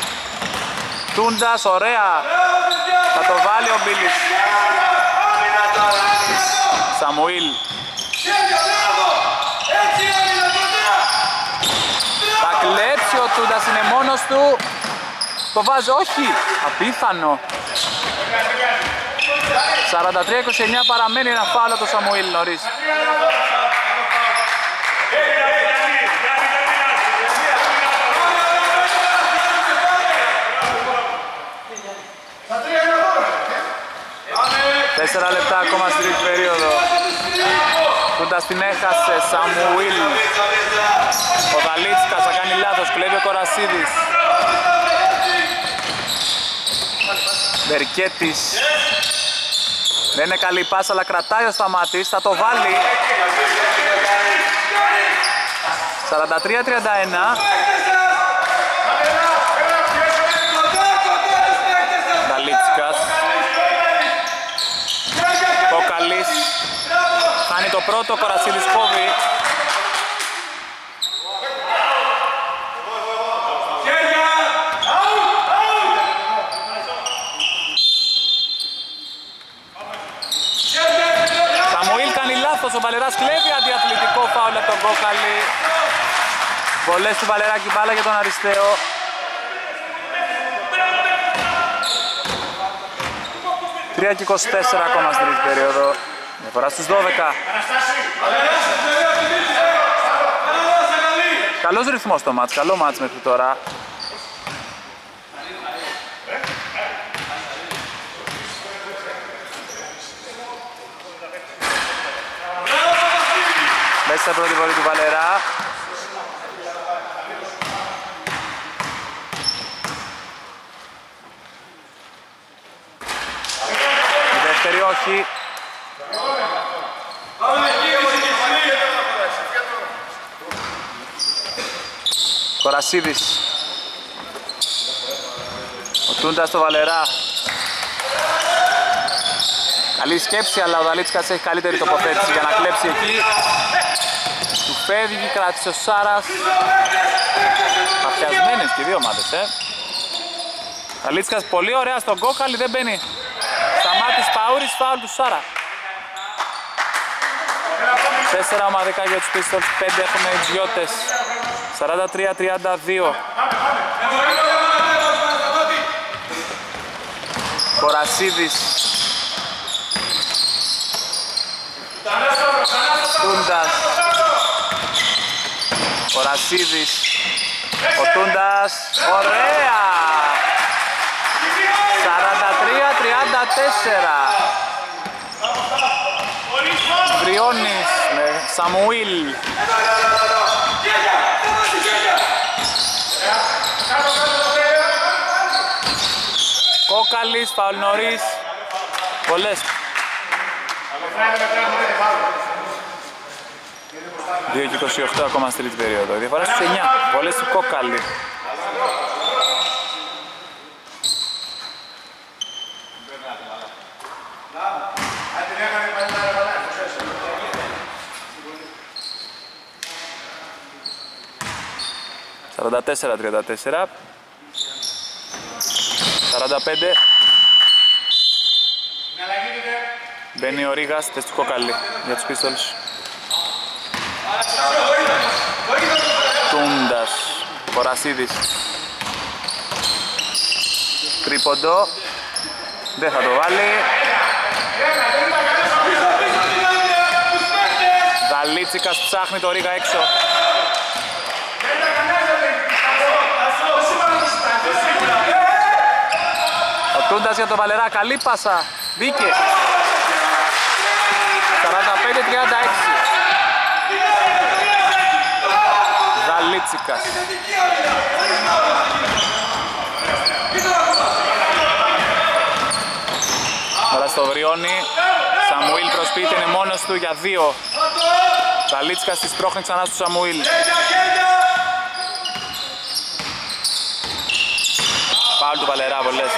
Τούντας, ωραία. Θα το βάλει ο Μπίλης. Σαμουήλ. Θα κλέψει ο Τούντας, είναι μόνος του. Το βάζει, όχι, απίθανο. σαράντα τρία είκοσι εννιά παραμένει, ένα φάουλ το Σαμουήλ νωρίς. Τέσσερα λεπτά ακόμα στην τρίτη περίοδο. Τούντας την έχασε, Σαμουήλ. Ο Ταλίτσικας θα κάνει λάθος, κλέβει ο Κορασίδης. Μπερκέτης. Δεν είναι καλή πάσα, αλλά κρατάει ο Σταμάτης, θα το βάλει. σαράντα τρία τριάντα ένα. Ταλίτσικας. Κόκκαλης. Χάνει το πρώτο, Κορασίδης κόβει. Ο Βαλεράς κλέβει αντιαθλητικό φάουλ από τον Κόκκαλη. Βολές του Βαλεράκη, μπάλα για τον Αρισταίο. τρία και είκοσι τέσσερα ακόμα στην τρίτη περίοδο. Διαφορά στους δώδεκα. Καλός ρυθμός το μάτς, καλό μάτς μέχρι τώρα. Μέσα στην πρώτη βολή του Βαλερά. Η δεύτερη όχι. Κορασίδης. Ο Τούντας στο Βαλερά. Καλή σκέψη, αλλά ο Ταλίτσικας έχει καλύτερη τοποθέτηση για να κλέψει εκεί. Του φεύγει, κράτησε ο Σάρας. Αφιασμένες και οι δύο ομάδες, ε. Ταλίτσικας πολύ ωραία στον Κόκκαλη, δεν μπαίνει. Σταμάτης Παούρης, φάουλ του Σάρα. Τέσσερα ομαδικά για τους Pistols, πέντε έχουμε ιδιώτες. σαράντα τρία τριάντα δύο. Κορασίδης. Τούντας. Κορασίδης. Ο Τούντας. Ωραία! σαράντα τρία τριάντα τέσσερα. Βριώνης με Σαμουήλ. Κόκκαλης, φαουλ νωρίς. Πολλές. δύο και είκοσι οκτώ ακόμα στην τρίτη περίοδο. Διαφορά στους εννιά. Βολές του Κόκκαλη. σαράντα τέσσερα τριάντα τέσσερα. σαράντα πέντε. Μπαίνει ο Ρίγας, θέση του Κόκκαλη για τους Pistols. Τούντας, Κορασίδης. Τρίποντο, δεν θα το βάλει. Ταλίτσικας ψάχνει το Ρίγα έξω. Ο Τούντας για τον Βαλερά, καλή πάσα, μπήκε. σαράντα πέντε τριάντα έξι. Ταλίτσικας. Τώρα στο Βριώνη, Σαμουήλ προσποιείται, είναι μόνος του για δύο. Ταλίτσικας τη σπρώχνει ξανά στο Σαμουήλ. Φάουλ του Βαλερά, βολές.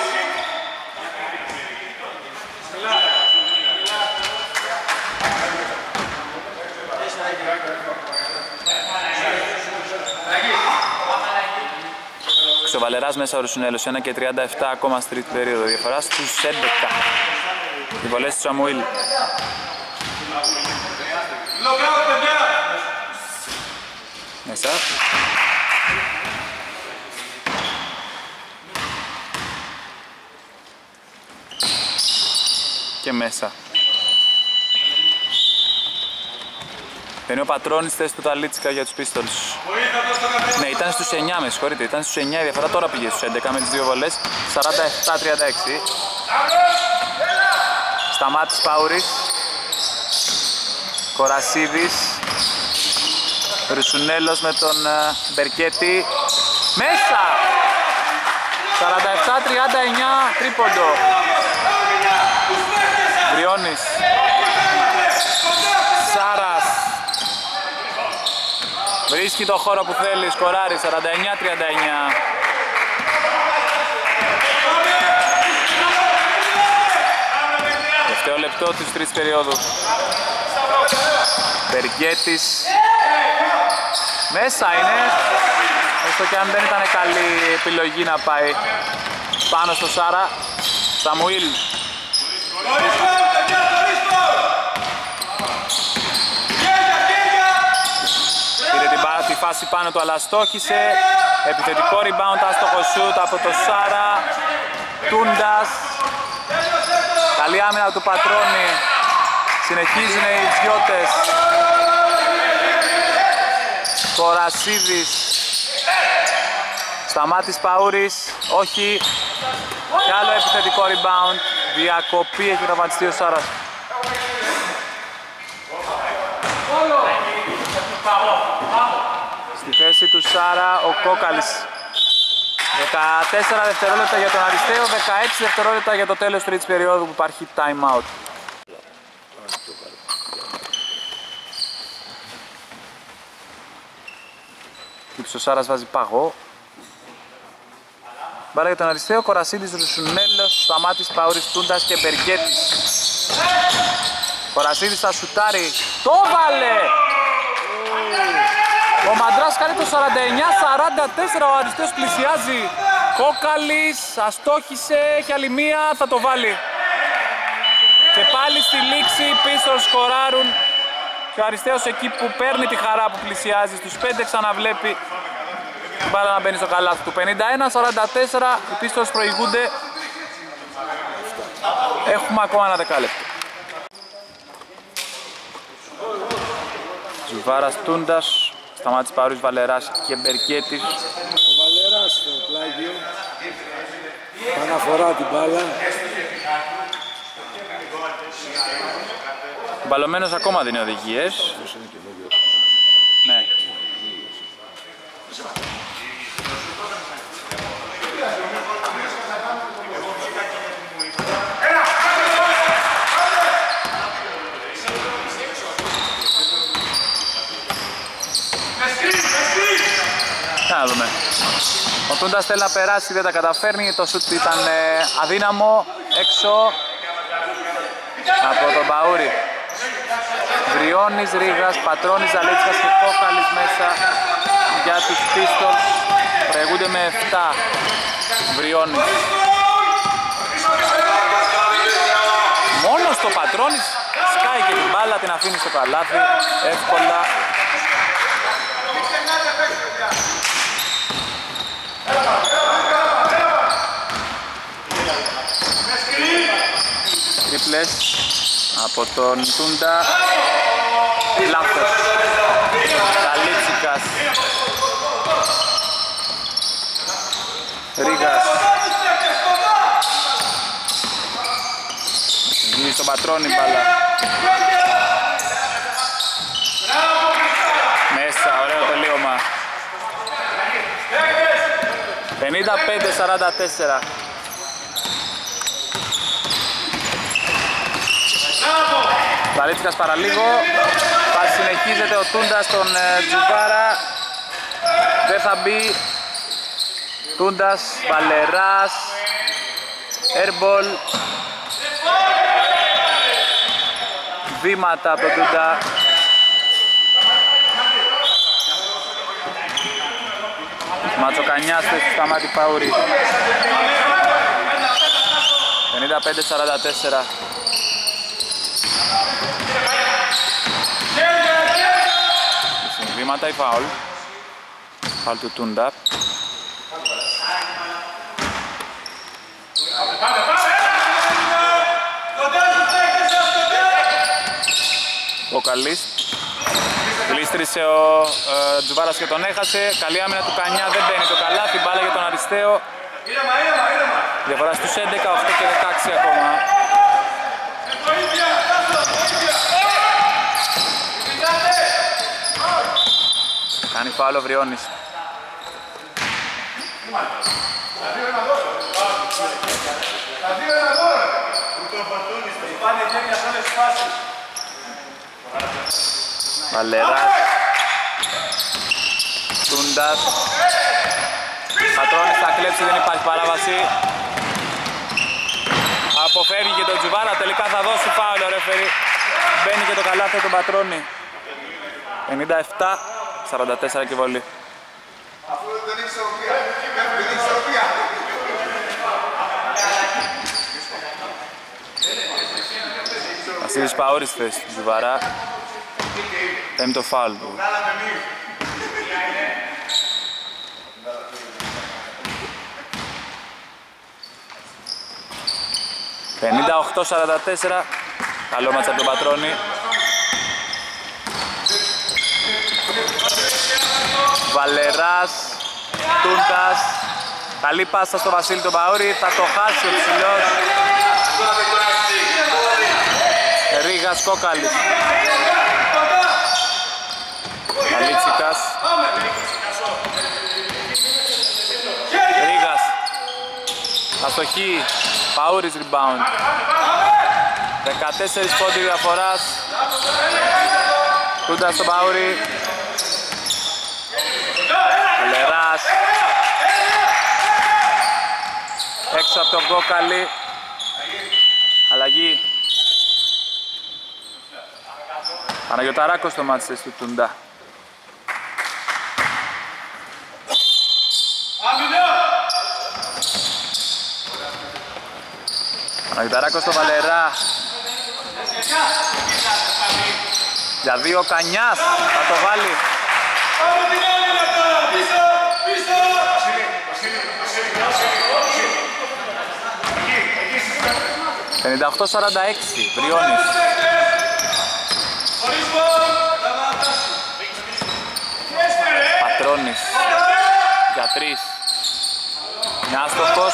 Ο Βαλεράς μέσα ο Ρουσουνέλος, ένα και τριάντα επτά ακόμα στη τρίτη περίοδο, διαφορά στους έντεκα. Οι βολές του Σαμουήλ. Μέσα. Και μέσα. Παίρνει ο Πατρώνης θέση του Ταλίτσικα για τους Pistols. Ναι, ήταν στους εννιά, με συγχωρείτε, ήταν στους εννιά η διαφορά, τώρα πήγε στους έντεκα με τις δύο βολές. σαράντα επτά τριάντα έξι. Σταμάτης Παούρης. Κορασίδης. Ρουσουνέλος με τον Μπερκέτη. Μέσα! σαράντα επτά τριάντα εννιά, τρίποντο. Βριώνης. Σάρας. Βρίσκει το χώρο που θέλει, σκοράρει, σαράντα εννιά τριάντα εννιά. Τελευταίο λεπτό της τρίτης περίοδου. Μπερκέτης. Μέσα είναι. Έστω και αν δεν ήταν καλή επιλογή να πάει πάνω στο Σάρα. Σαμουήλ. Φάση πάνω του, αλλά στόχισε. Επιθετικό rebound, άστοχο shoot από το Σάρα. Τούντας. Καλή άμυνα του Πατρώνη. Συνεχίζουν οι Ιδιώτες. Κορασίδης. Σταμάτης Παούρης. Όχι. Κι άλλο επιθετικό rebound. Διακοπή, έχει τραυματιστεί ο Σάρας. Στη θέση του Σάρα ο Κόκκαλης. δεκατέσσερα δευτερόλεπτα για τον Αρισταίο, δεκαέξι δευτερόλεπτα για το τέλος τρίτης περίοδου που υπάρχει time out. Κύψε ο Σάρας, βάζει παγό. Μπάλα για τον Αρισταίο, Κορασίδης, Ρουσουνέλος, Σταμάτης, Παούρης, Τούντας και Μπερκέτης. Κορασίδης θα σουτάρει, το βάλε! Ο Μαντράς κάνει το σαράντα εννιά σαράντα τέσσερα, ο Αρισταίος πλησιάζει. Κόκκαλης, αστόχησε και άλλη μία, θα το βάλει. Και πάλι στη λήξη πίσω σκοράρουν. Και ο Αρισταίος εκεί που παίρνει τη χαρά που πλησιάζει, στους πέντε ξαναβλέπει. Μπάλα να μπαίνει στο καλάθι του. πενήντα ένα σαράντα τέσσερα, οι Pistols προηγούνται. Έχουμε ακόμα ένα δεκάλεπτο. Ζουβάρας, Τούντας. Σταμάτης Παούρης, Βαλεράς και Μπερκέτης. Ο Βαλεράς στο πλάγιο. Παναφορά την μπάλα. Ο Μπαλωμένος ακόμα δίνει οδηγίες. Ναι. Να δούμε. Ο Τούντας θέλει να περάσει, δεν τα καταφέρνει, το σουτ ήταν ε, αδύναμο, έξω από τον Παούρη. Βριώνης, Ρίγας, Πατρώνης, Ταλίτσικας και Κόκκαλης μέσα. για τους Pistols. Προηγούνται με εφτά. Βριώνης. Μόνο στο Πατρώνης σκάει και την μπάλα, την αφήνει στο καλάθι εύκολα. Τρίπλες από τον Τούντα. Λάθος. Ταλίτσικας. Ρίγας. Γίνει στον Πατρώνη μπάλα. Μέσα, ωραίο τελείωμα. πενήντα πέντε σαράντα τέσσερα. Ταλίτσικας παραλίγο. Θα συνεχίζεται ο Τούντας στον Ζουβάρα. Δεν θα μπει. Τούντας, Βαλεράς, airball. Βήματα από τον Τούντα. Ματσοκανιάς του Σταμάτη Παούρη. πενήντα πέντε σαράντα τέσσερα. Βήματα η φάουλ. Φάουλ του Τούντα. Κόκκαλης. Γλίστρισε ο ε, Ζουβάρας και τον έχασε. Καλή άμυνα του Κανιά, δεν μπαίνει το καλά. Την μπάλα για τον Αρισταίο. Διαφορά στους έντεκα, οκτώ και δεκαέξι ακόμα. Κάνει φάουλο Βριώνης. Βαλεράς, Τούντας, Πατρώνης θα κλέψει, δεν υπάρχει παράβαση. Αποφεύγει και τον Τζουβάρα, τελικά θα δώσει φάουλ ο ρέφερι. Μπαίνει και το καλάθι τον Πατρώνη. ενενήντα επτά σαράντα τέσσερα και βολή. Αφού δεν έχει ισορροπία, δεν έχει ισορροπία. Βασίλης Παούρης θέση του Ζουβαρά. Πέμπτο φάουλ του. πενήντα οκτώ σαράντα τέσσερα. Καλό μάτσα από τον Πατρώνη. Βαλεράς, Τούντας. Καλή πάσα στο Βασίλη τον Παούρη. Θα το χάσει ο ψηλός. Ρίγας, Κόκκαλης. Ταλίτσικας. Ρίγας. Αστοχή. Παούρης rebound. δεκατέσσερα πόντοι διαφοράς. Τούντας στον Παούρη. Βαλεράς. Έξω από τον Κόκκαλη. Αλλαγή. Παναγιωταράκος στο μάτς του Τούντα. Παναγιωταράκος στο Βαλερά. Για δύο Κανιάς θα το βάλει. πενήντα οκτώ σαράντα έξι. Βριώνης. Πατρώνης για τρεις. Είναι άστοχος.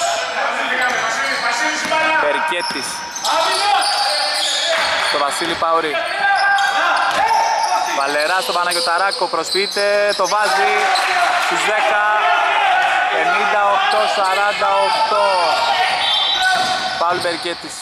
Μπερκέτης. Στο Βασίλη Παούρη. Βαλερά στο Παναγιωταράκο. Προσποιείται. Το βάζει στους δέκα. πενήντα οκτώ σαράντα οκτώ. Παουλ Μπερκέτης.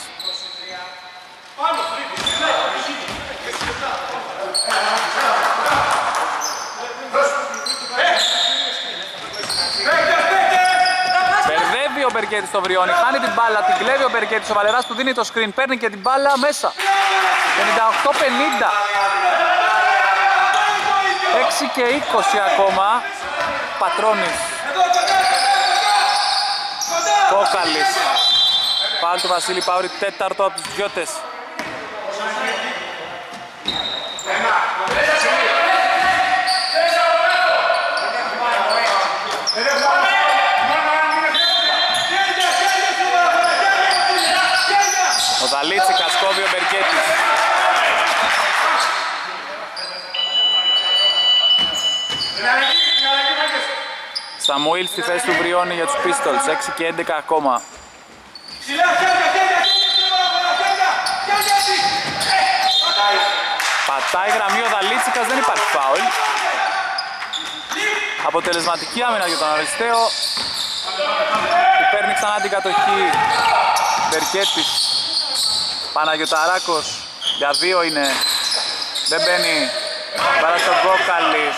Μπερδεύει ο Μπερκέτης στο Βριώνη, χάνει την μπάλα, την κλέβει ο Μπερκέτης, ο Βαλεράς του δίνει το screen, παίρνει και την μπάλα μέσα. πενήντα οκτώ πενήντα. έξι και είκοσι ακόμα. Πατρώνης. Κόκκαλης. Πάλι του Βασίλη Παούρη, τέταρτο από τους Γιώτες. Ο Ταλίτσικας κόβει ο Μπερκέτης. Σαμουήλ στη θέση του Βριώνη για τους Pistols, έξι και έντεκα ακόμα. Πατάει γραμμή ο Δαλίτσικας, δεν υπάρχει φάουλ. Αποτελεσματική άμυνα για τον Αρισταίο, που παίρνει ξανά την κατοχή. Μπερκέτης, Παναγιωταράκος, για δύο είναι, δεν μπαίνει. Πάρα στον Κόκκαλη.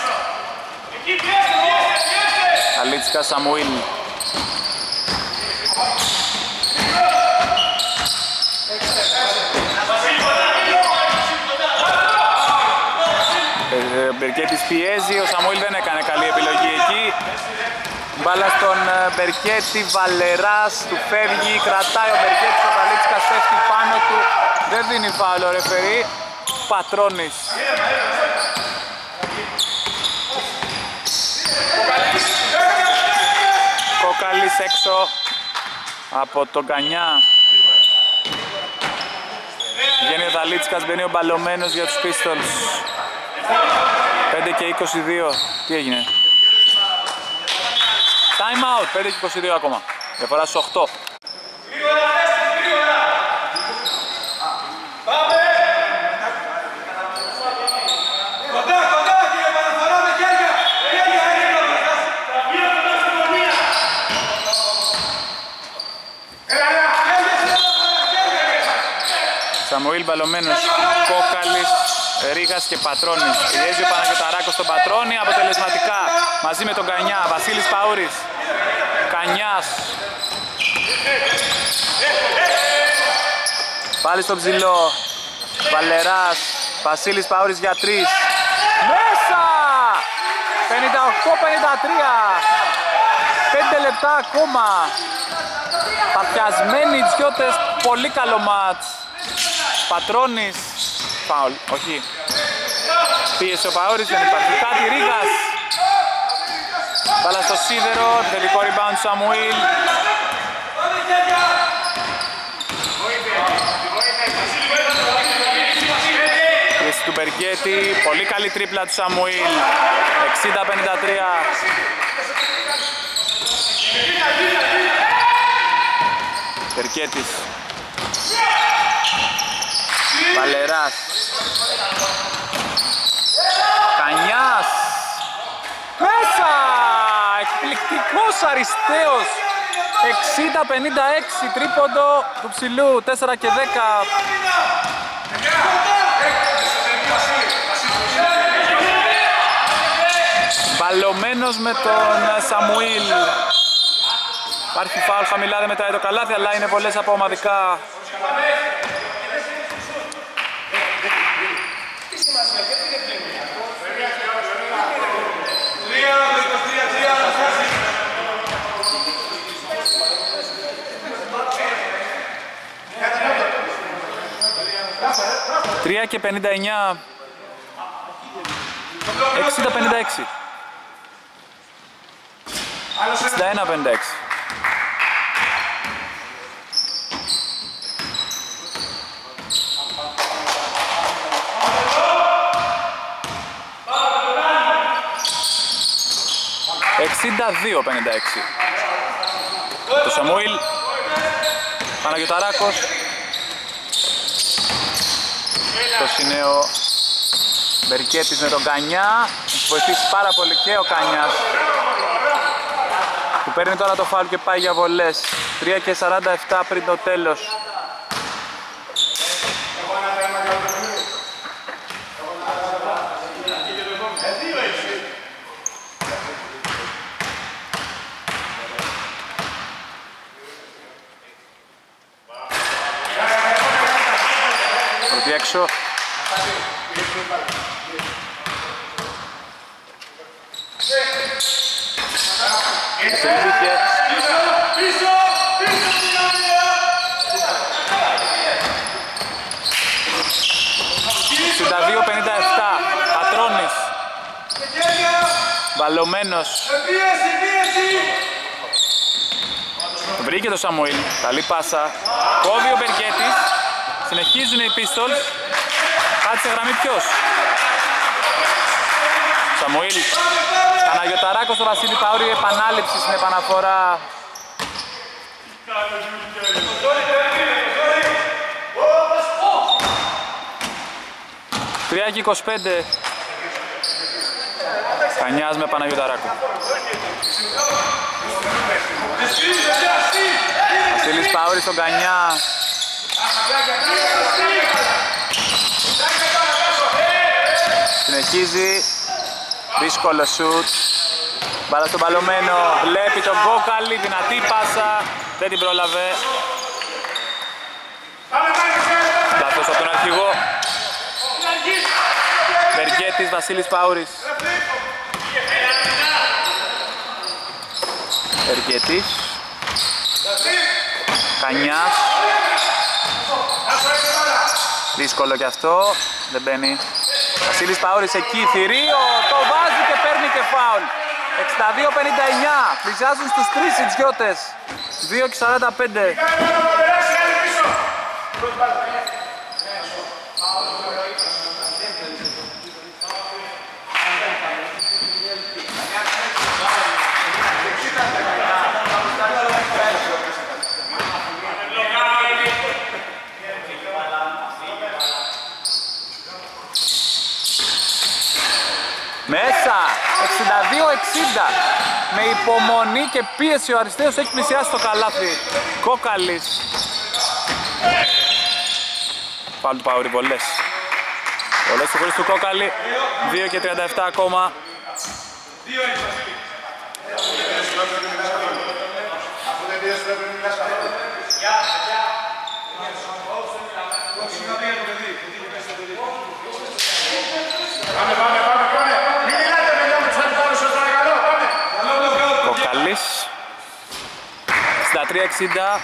Ταλίτσικας, Σαμουήλ. Μπερκέτης πιέζει, ο Σαμουήλ δεν έκανε καλή επιλογή εκεί. Μπάλα στον Μπερκέτη, Βαλεράς του φεύγει, κρατάει ο Μπερκέτης, ο Ταλίτσικας πέφτει πάνω του, δεν δίνει φάουλ ο ρεφερί. Πατρώνης. Κόκκαλης έξω από τον Κανιά. Βγαίνει ο Ταλίτσικας, μπαίνει ο Μπαλωμένος για τους Pistols. πέντε και είκοσι δύο, τι έγινε? Time out, πέντε και είκοσι δύο ακόμα. Διαφορά στους οκτώ. Σαμουήλ, Μπαλωμένος, Κόκκαλης, Ρίγας και Πατρώνης. Πιέζει ο Παναγιωταράκος στον Πατρώνη, αποτελεσματικά μαζί με τον Κανιά. Βασίλης Παούρης, Κανιάς. Πάλι στο ψηλό, Βαλεράς, Βασίλης Παούρης για τρεις. Μέσα! πενήντα οκτώ πενήντα τρία. πέντε λεπτά ακόμα. Παθιασμένοι οι Τζιώτες, πολύ καλό μάτς. Πατρώνης, φάουλ, όχι. Πίεσε ο Παούρης, δεν υπάρχει κάτι. Ρίγας, μπάλα στο σίδερο, τελικό rebound Σαμουήλ. Πίεση του Μπερκέτη, πολύ καλή τρίπλα του Σαμουήλ, εξήντα πενήντα τρία. Μπερκέτης, Βαλεράς, Κανιάς, μέσα! Εκπληκτικός Αρισταίος, εξήντα πενήντα έξι, τρίποντο του ψηλού, τέσσερα και δέκα. Μπαλωμένος με τον Σαμουήλ. Υπάρχει φάουλ χαμηλά, δεν μετράει το καλάθι, αλλά είναι πολλές από ομαδικά. τρία και πενήντα εννιά, εξήντα πενήντα έξι, εξήντα ένα πενήντα έξι. εξήντα δύο πενήντα έξι. Το Σαμουήλ, Παναγιωταράκος. Αυτός είναι ο Μπερκέτης με τον Κανιά. Έχει βοηθήσει πάρα πολύ και ο Κανιάς, που παίρνει τώρα το φάουλ και πάει για βολές. Τρία και σαράντα επτά πριν το τέλος. Έξω. συνδίκες. εξήντα δύο πενήντα επτά, Πατρώνης, Μπαλωμένος, βρήκε το Σαμουήλ, καλή πάσα, κόβει ο Μπερκέτης, συνεχίζουν οι Pistols, κάτσε γραμμή ποιος, Σαμουήλ, Παναγιωταράκος, ο Βασίλη Παούρη, επανάληψη στην επαναφορά. τρία και είκοσι πέντε. Χανιάς με Παναγιωταράκο. Βασίλης Παούρης στον Κανιά. Συνεχίζει. Δύσκολο σουτ. Μπάλα στον Μπαλωμένο. Βλέπει τον Κόκκαλη. Δυνατή πάσα. Δεν την πρόλαβε. Λάθος από τον αρχηγό. Μπερκέτης, Βασίλης Παούρης. Μπερκέτης. Κανιάς. Δύσκολο κι αυτό. Δεν μπαίνει. Βασίλης Παούρης εκεί, θηρίο. Το βάζει και παίρνει και φάουλ. εξήντα δύο πενήντα εννιά. Πλησιάζουν στους τρεις συντιώτες. δύο και σαράντα πέντε. Μέσα, εξήντα δύο εξήντα, με υπομονή και πίεση ο Αρισταίος έχει πλησιάσει το καλάθι. Κόκκαλης. Πάλι του Παούρη, πολλές. Πολλές του χωρίς του Κόκκαλη, δύο και τριάντα επτά ακόμα. εξήντα τρία εξήντα.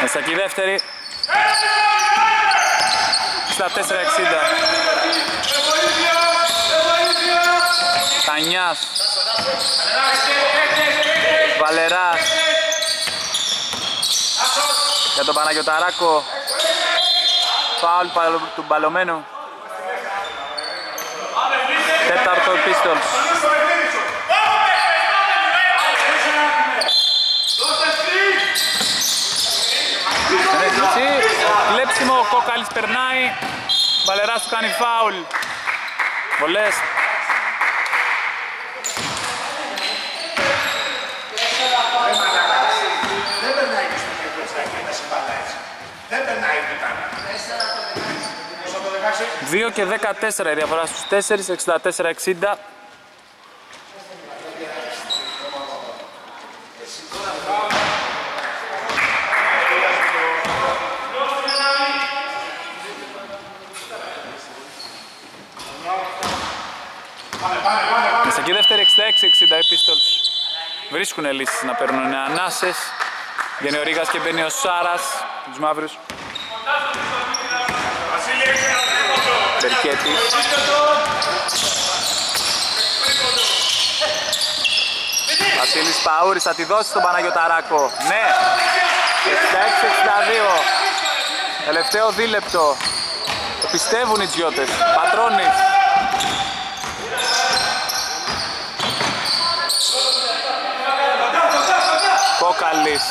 Μέσα και η δεύτερη. Στα τέσσερα εξήντα. Τανιάς, Βαλεράς, για τον Παναγιωταράκο. Φάουλ του Μπαλωμένου. Τέταρτο Pistols. Κλέψιμο, ο Κόκκαλης περνάει. Βαλεράς του κάνει φάουλ. Βολές. δύο και δεκατέσσερα η διαφορά στους τέσσερα, εξήντα τέσσερα εξήντα. Μέσα και δεύτερη, εξήντα έξι εξήντα, οι Pistols βρίσκουν λύσεις να παίρνουν ανάσες. Βγαίνει ο Ρίγας και μπαίνει ο Σάρας, τους μαύρους. Μπερκέτη. Βασίλης Παούρης θα τη δώσει στον Παναγιωταράκο. Ναι, εξήντα έξι εξήντα δύο. Τελευταίο δίλεπτο. Το πιστεύουν οι Τζιώτες. Πατρώνης. Κόκκαλης.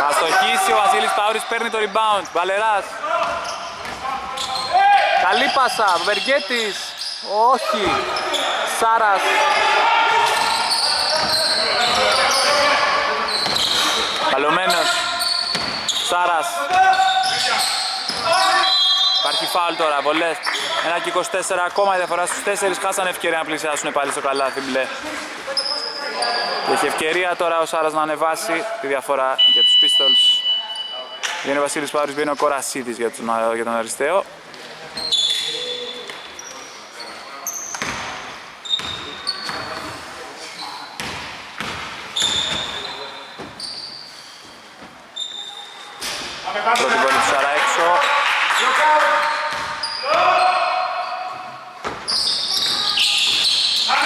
Θα στοχίσει, ο Βασίλης Παούρης παίρνει το rebound. Βαλεράς. Καλή πάσα, Βεργέτης. Όχι. Σάρας. Καλωμένος. Σάρας. Υπάρχει φάουλ τώρα, βολές. ένα και είκοσι τέσσερα ακόμα η διαφορά στους τέσσερις. Χάσανε ευκαιρία να πλησιάσουν πάλι στο καλάθι μπλε. Έχει ευκαιρία τώρα ο Σάρας να ανεβάσει τη διαφορά για τους Pistols. Βγαίνει ο Βασίλης Παούρης, βγαίνει ο Κορασίδης για τον Αρισταίο. Πρώτη γκολ του Σάρα έξω.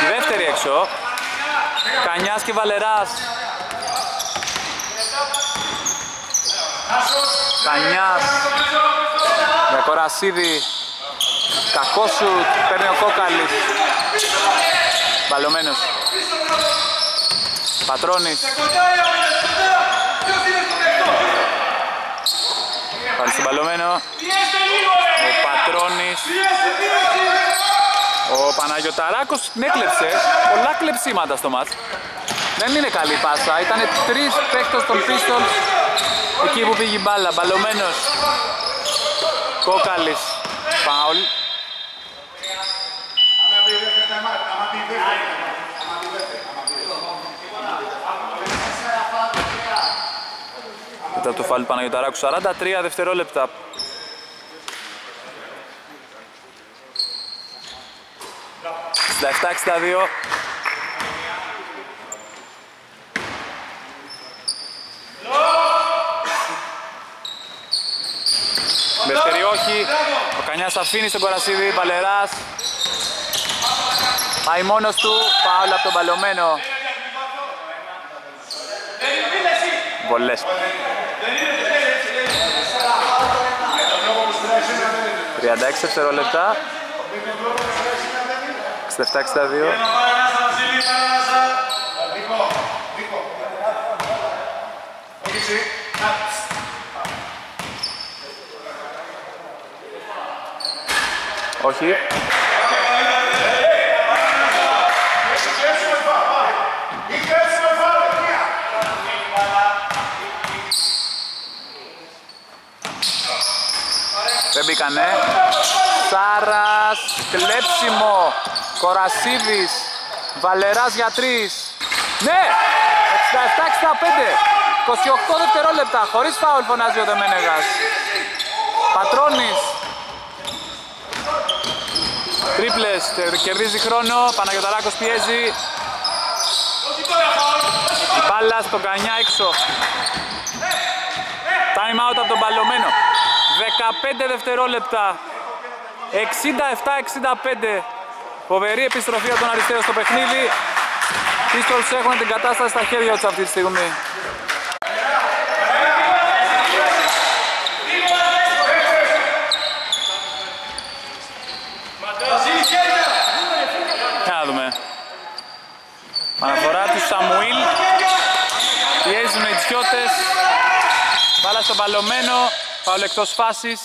Η δεύτερη έξω. Κανιάς και Βαλεράς. Κανιάς για Κορασίδη. Κακό σουτ, παίρνει ο Κόκκαλης. Μπαλωμένος. Πατρώνης. Πάλι στον Μπαλωμένο. Ο Πατρώνης. Ο Παναγιωταράκος την έκλεψε. Πολλά κλεψίματα στο μάτς. Δεν είναι καλή πάσα. Ήτανε τρεις παίκτες των Pistols εκεί που πήγε η μπάλα. Μπαλωμένος. Κόκκαλης. Φάουλ. Μετά το φάουλ Παναγιωταράκου, σαράντα τρία δευτερόλεπτα. εξήντα επτά εξήντα δύο. Δεύτερη όχι. Ο Κανιάς αφήνει στον Κορασίδη. Βαλεράς. Πάει μόνος του. Φάουλ από τον Μπαλωμένο. Βολές. τριάντα έξι δευτερόλεπτα. εξήντα επτά εξήντα δύο. Όχι. Δεν μπήκανε. Σάρας, κλέψιμο. Κορασίδης, Βαλεράς για τρεις. Ναι! εξήντα επτά εξήντα πέντε. είκοσι οκτώ δευτερόλεπτα. Χωρίς φάουλ φωνάζει ο Δεμένεγας. Πατρώνης. Τρίπλες. Κερδίζει χρόνο. Παναγιωταράκος πιέζει. Η μπάλα στον Κανιά έξω. Time out από τον Μπαλωμένο. δεκαπέντε δευτερόλεπτα. εξήντα επτά εξήντα πέντε. Φοβερή επιστροφή από τον Αρισταίο στο παιχνίδι. Οι Pistols έχουν την κατάσταση στα χέρια τους αυτή τη στιγμή. Να δούμε. Αναφορά του Σαμουήλ. Πιέζουν οι τσιώτες. Μπάλα στον Μπαλωμένο. Πάω εκτός φάσης.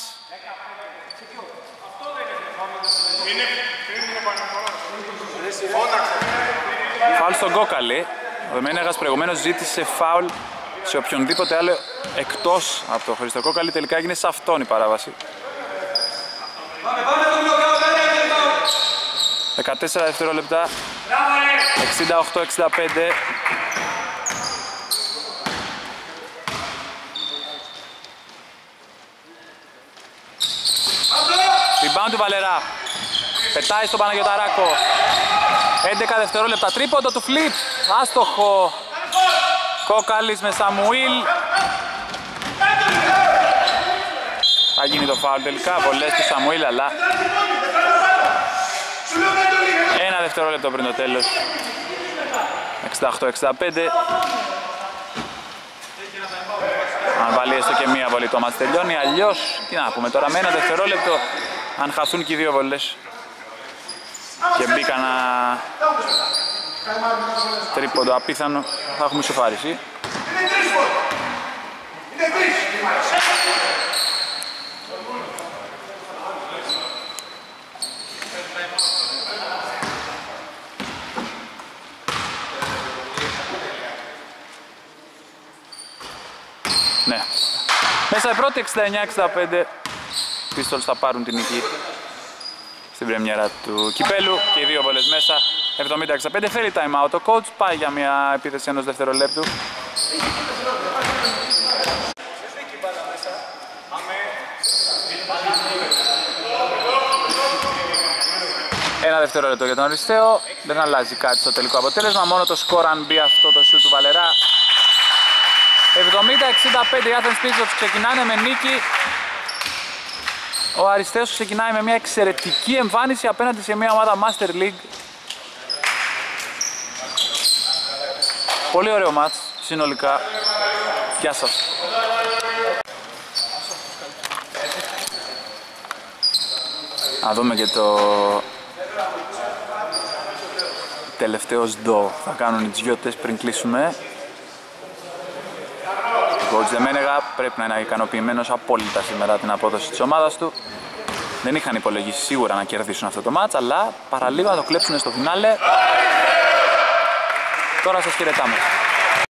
Φάουλ στον Κόκκαλη. Ο Δεμένεγας προηγουμένως ζήτησε φάουλ σε οποιονδήποτε άλλο εκτός από το Χρήστο Κόκκαλη. Τελικά έγινε σε αυτόν η παράβαση. δεκατέσσερα δευτερόλεπτα. εξήντα οκτώ εξήντα πέντε. Rebound του Βαλερά. Πετάει στον Παναγιωταράκο. έντεκα δευτερόλεπτα, τρίποντο του Flip, άστοχο. Κόκκαλης με Σαμουήλ. Θα γίνει το φάουλ τελικά, βολές του Σαμουήλ, αλλά ένα δευτερόλεπτο πριν το τέλος. εξήντα οκτώ εξήντα πέντε. Αν βάλει έστω και μία βολή το μάτς τελειώνει, αλλιώς τι να πούμε τώρα, με ένα δευτερόλεπτο αν χαθούν και οι δύο βολές. Και μπήκαν να... τρίποντο απίθανο, θα έχουμε ισοφάριση. Είναι τρεις φορ! Είναι τρεις! Ναι. Μέσα η πρώτη εξήντα εννιά εξήντα πέντε. Pistols θα πάρουν την νίκη. στην πρεμιέρα του κυπέλου και οι δύο βολές μέσα, εβδομήντα εξήντα πέντε. Θέλει time out ο coach, πάει για μια επίθεση ενός δευτερολέπτου. Ένα δευτερόλεπτο για τον Αρισταίο, δεν αλλάζει κάτι στο τελικό αποτέλεσμα, μόνο το σκορ αν μπει αυτό το σιου του Βαλερά. εβδομήντα εξήντα πέντε οι Athens Pistols ξεκινάνε με νίκη. Ο Αρισταίος ξεκινάει με μια εξαιρετική εμφάνιση απέναντι σε μια ομάδα Master League. Πολύ ωραίο μάτς συνολικά. Γεια σας. Να δούμε και το τελευταίο σντό. Θα κάνουν οι τζιώτες πριν κλείσουμε. Ο coach Δεμένεγα πρέπει να είναι ικανοποιημένος απόλυτα σήμερα την απόδοση της ομάδας του. Δεν είχαν υπολογίσει σίγουρα να κερδίσουν αυτό το μάτς, αλλά παραλίγο να το κλέψουν στο φινάλε. Τώρα σας χαιρετάμε.